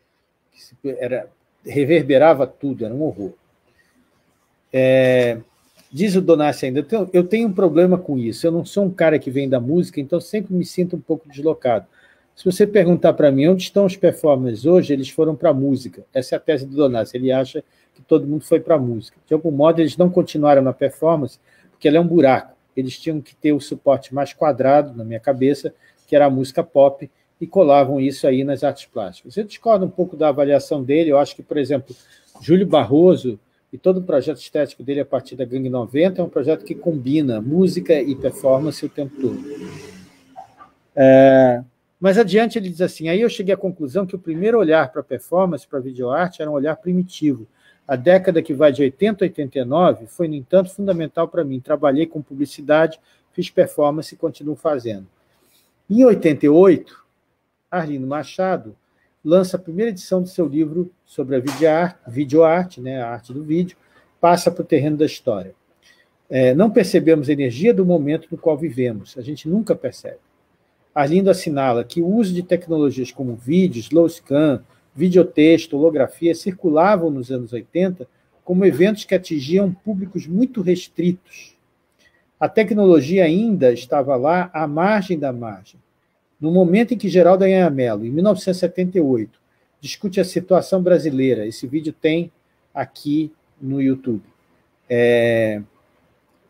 que se, era, reverberava tudo, era um horror. É, diz o Donasci ainda, eu tenho, eu tenho um problema com isso, eu não sou um cara que vem da música, então sempre me sinto um pouco deslocado. Se você perguntar para mim onde estão os performers hoje, eles foram para a música. Essa é a tese do Donasci, ele acha que todo mundo foi para a música. De algum modo, eles não continuaram na performance, porque ela é um buraco. Eles tinham que ter o suporte mais quadrado, na minha cabeça, que era a música pop, e colavam isso aí nas artes plásticas. Eu discordo um pouco da avaliação dele, eu acho que, por exemplo, Júlio Barroso e todo o projeto estético dele a partir da Gangue noventa é um projeto que combina música e performance o tempo todo. É, mas adiante ele diz assim, aí eu cheguei à conclusão que o primeiro olhar para a performance, para a videoarte, era um olhar primitivo. A década que vai de oitenta a oitenta e nove foi, no entanto, fundamental para mim. Trabalhei com publicidade, fiz performance e continuo fazendo. Em oitenta e oito, Arlindo Machado lança a primeira edição do seu livro sobre a videoarte, né, a arte do vídeo, passa para o terreno da história. É, não percebemos a energia do momento no qual vivemos, a gente nunca percebe. Arlindo assinala que o uso de tecnologias como vídeo, slow scan, videotexto, holografia, circulavam nos anos oitenta como eventos que atingiam públicos muito restritos. A tecnologia ainda estava lá à margem da margem. No momento em que Geraldo Anhamelo, em mil novecentos e setenta e oito, discute a situação brasileira, esse vídeo tem aqui no YouTube, é,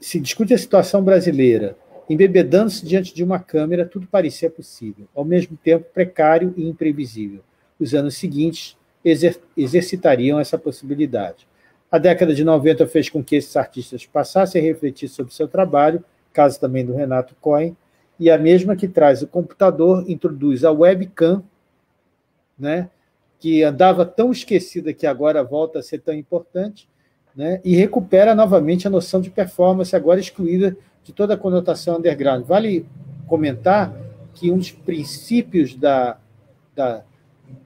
se discute a situação brasileira, embebedando-se diante de uma câmera, tudo parecia possível, ao mesmo tempo precário e imprevisível. Os anos seguintes exer- exercitariam essa possibilidade. A década de noventa fez com que esses artistas passassem a refletir sobre seu trabalho, caso também do Renato Cohen, e a mesma que traz o computador, introduz a webcam, né, que andava tão esquecida que agora volta a ser tão importante, né, e recupera novamente a noção de performance, agora excluída de toda a conotação underground. Vale comentar que um dos princípios da, da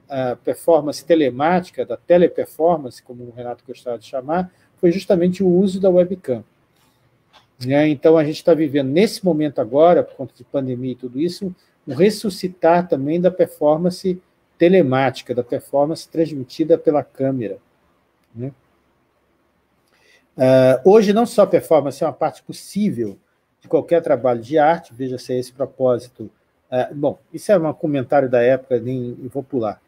a performance telemática, da teleperformance, como o Renato gostava de chamar, foi justamente o uso da webcam. Então, a gente está vivendo, nesse momento agora, por conta de pandemia e tudo isso, um ressuscitar também da performance telemática, da performance transmitida pela câmera. Hoje, não só a performance é uma parte possível de qualquer trabalho de arte, veja se é esse propósito. Bom, isso é um comentário da época, nem vou pular.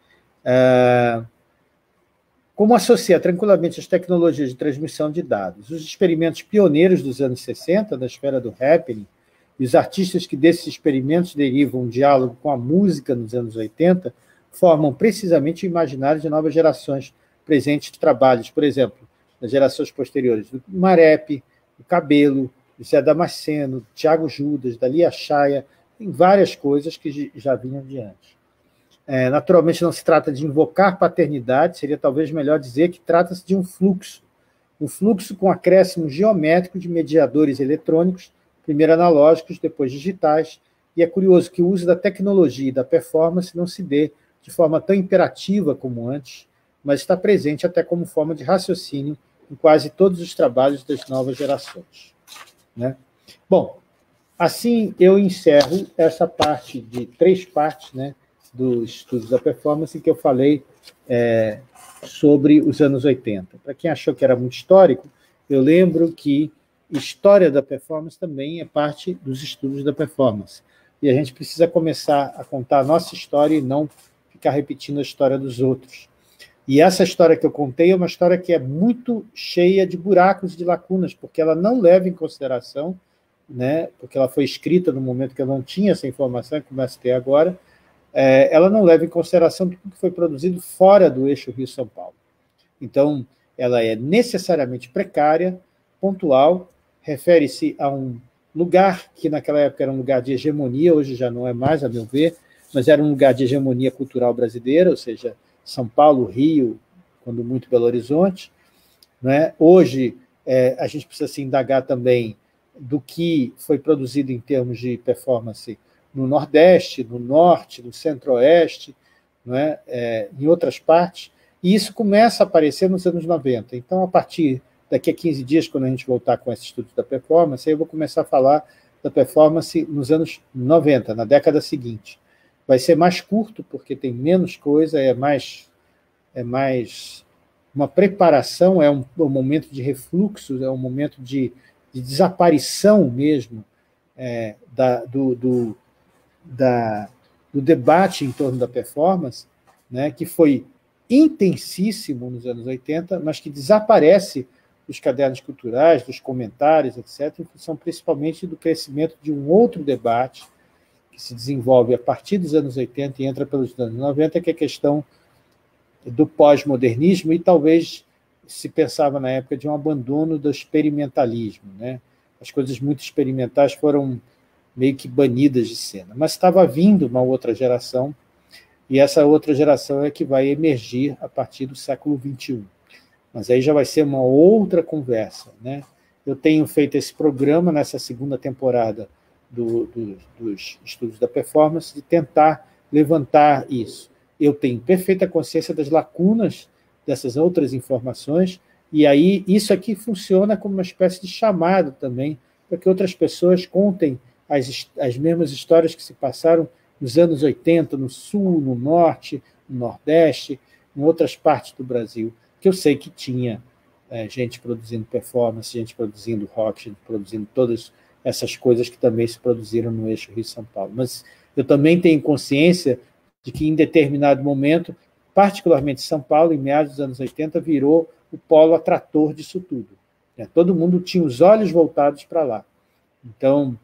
Como associar tranquilamente as tecnologias de transmissão de dados, os experimentos pioneiros dos anos sessenta, da esfera do happening, e os artistas que desses experimentos derivam um diálogo com a música nos anos oitenta, formam precisamente o imaginário de novas gerações presentes de trabalhos, por exemplo, das gerações posteriores do Marep, do Cabelo, do Zé Damasceno, do Tiago Judas, da Lia Chaia, em várias coisas que já vinham adiante. Naturalmente, não se trata de invocar paternidade, seria talvez melhor dizer que trata-se de um fluxo, um fluxo com acréscimo geométrico de mediadores eletrônicos, primeiro analógicos, depois digitais, E é curioso que o uso da tecnologia e da performance não se dê de forma tão imperativa como antes, mas está presente até como forma de raciocínio em quase todos os trabalhos das novas gerações, né? Bom, assim eu encerro essa parte de três partes, né, do estudo da performance em que eu falei é, sobre os anos oitenta. Para quem achou que era muito histórico, eu lembro que história da performance também é parte dos estudos da performance. E a gente precisa começar a contar a nossa história e não ficar repetindo a história dos outros. E essa história que eu contei é uma história que é muito cheia de buracos e de lacunas, porque ela não leva em consideração, né, porque ela foi escrita no momento que eu não tinha essa informação, que começa a ter agora, é, ela não leva em consideração tudo que foi produzido fora do eixo Rio-São Paulo. Então, ela é necessariamente precária, pontual, refere-se a um lugar que naquela época era um lugar de hegemonia, hoje já não é mais, a meu ver, mas era um lugar de hegemonia cultural brasileira, ou seja, São Paulo, Rio, quando muito Belo Horizonte, né? Hoje, é, a gente precisa se indagar também do que foi produzido em termos de performance no Nordeste, no Norte, no Centro-Oeste, né? É, em outras partes, e isso começa a aparecer nos anos noventa. Então, a partir daqui a quinze dias, quando a gente voltar com esse estudo da performance, aí eu vou começar a falar da performance nos anos noventa, na década seguinte. Vai ser mais curto, porque tem menos coisa, é mais, é mais uma preparação, é um, um momento de refluxo, é um momento de, de desaparição mesmo é, da, do, do, da, do debate em torno da performance, né, que foi intensíssimo nos anos oitenta, mas que desaparece dos cadernos culturais, dos comentários, etcétera, em função principalmente do crescimento de um outro debate, se desenvolve a partir dos anos oitenta e entra pelos anos noventa, que é a questão do pós-modernismo, e talvez se pensava na época de um abandono do experimentalismo, né? As coisas muito experimentais foram meio que banidas de cena, mas estava vindo uma outra geração, e essa outra geração é que vai emergir a partir do século vinte e um. Mas aí já vai ser uma outra conversa, né? Eu tenho feito esse programa nessa segunda temporada Do, do, dos estudos da performance, de tentar levantar isso. Eu tenho perfeita consciência das lacunas dessas outras informações, e aí isso aqui funciona como uma espécie de chamado também, para que outras pessoas contem as, as mesmas histórias que se passaram nos anos oitenta, no Sul, no Norte, no Nordeste, em outras partes do Brasil, que eu sei que tinha é, gente produzindo performance, gente produzindo rock, gente produzindo todas essas coisas que também se produziram no eixo Rio-São Paulo. Mas eu também tenho consciência de que, em determinado momento, particularmente São Paulo, em meados dos anos oitenta, virou o polo atrator disso tudo. Todo mundo tinha os olhos voltados para lá. Então,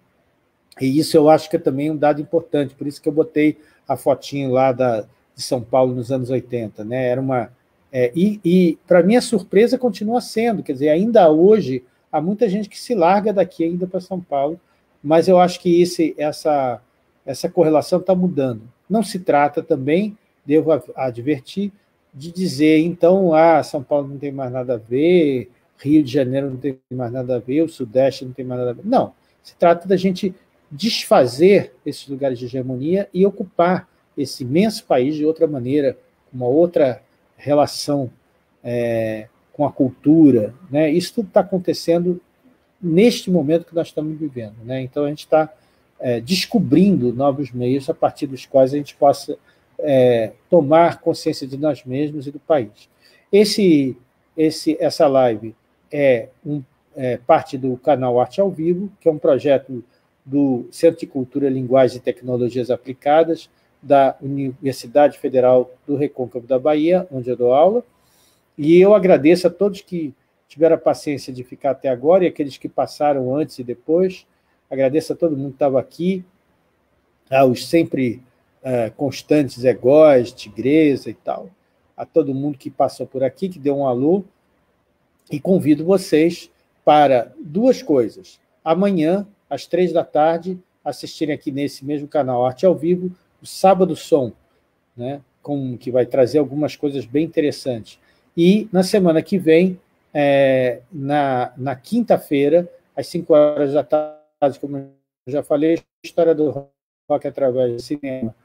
e isso eu acho que é também um dado importante, por isso que eu botei a fotinho lá da, de São Paulo nos anos oitenta. Né? Era uma, é, e, e para minha surpresa, continua sendo. Quer dizer, ainda hoje, há muita gente que se larga daqui ainda para São Paulo, mas eu acho que esse, essa, essa correlação está mudando. Não se trata também, devo advertir, de dizer, então, ah, São Paulo não tem mais nada a ver, Rio de Janeiro não tem mais nada a ver, o Sudeste não tem mais nada a ver. Não, se trata da gente desfazer esses lugares de hegemonia e ocupar esse imenso país de outra maneira, uma outra relação é, com a cultura, né? Isso tudo está acontecendo neste momento que nós estamos vivendo, né? Então, a gente está é, descobrindo novos meios a partir dos quais a gente possa é, tomar consciência de nós mesmos e do país. Esse, esse, essa live é, um, é parte do canal Arte ao Vivo, que é um projeto do Centro de Cultura, Linguagem e Tecnologias Aplicadas da Universidade Federal do Recôncavo da Bahia, onde eu dou aula. E eu agradeço a todos que tiveram a paciência de ficar até agora e aqueles que passaram antes e depois. Agradeço a todo mundo que estava aqui, aos sempre uh, constantes Zé Góes, Tigresa e tal, a todo mundo que passou por aqui, que deu um alô, e convido vocês para duas coisas. Amanhã, às três da tarde, assistirem aqui nesse mesmo canal Arte ao Vivo, o Sábado Som, né, com, que vai trazer algumas coisas bem interessantes. E, na semana que vem, é, na, na quinta-feira, às cinco horas da tarde, como eu já falei, a história do só que através do cinema,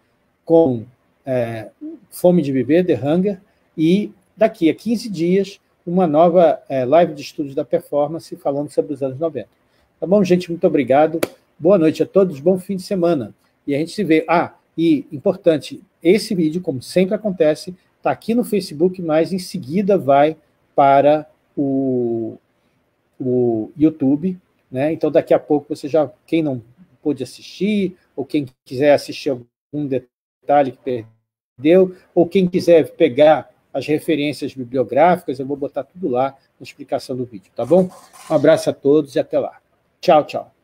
com é, Fome de Viver, The Hunger, e daqui a quinze dias, uma nova é, live de estudos da performance falando sobre os anos noventa. Tá bom, gente? Muito obrigado. Boa noite a todos, bom fim de semana. E a gente se vê. Ah, e importante, esse vídeo, como sempre acontece, está aqui no Facebook, mas em seguida vai para o, o YouTube, né? Então, daqui a pouco, você já, quem não pôde assistir, ou quem quiser assistir algum detalhe que perdeu, ou quem quiser pegar as referências bibliográficas, eu vou botar tudo lá na explicação do vídeo, tá bom? Um abraço a todos e até lá. Tchau, tchau.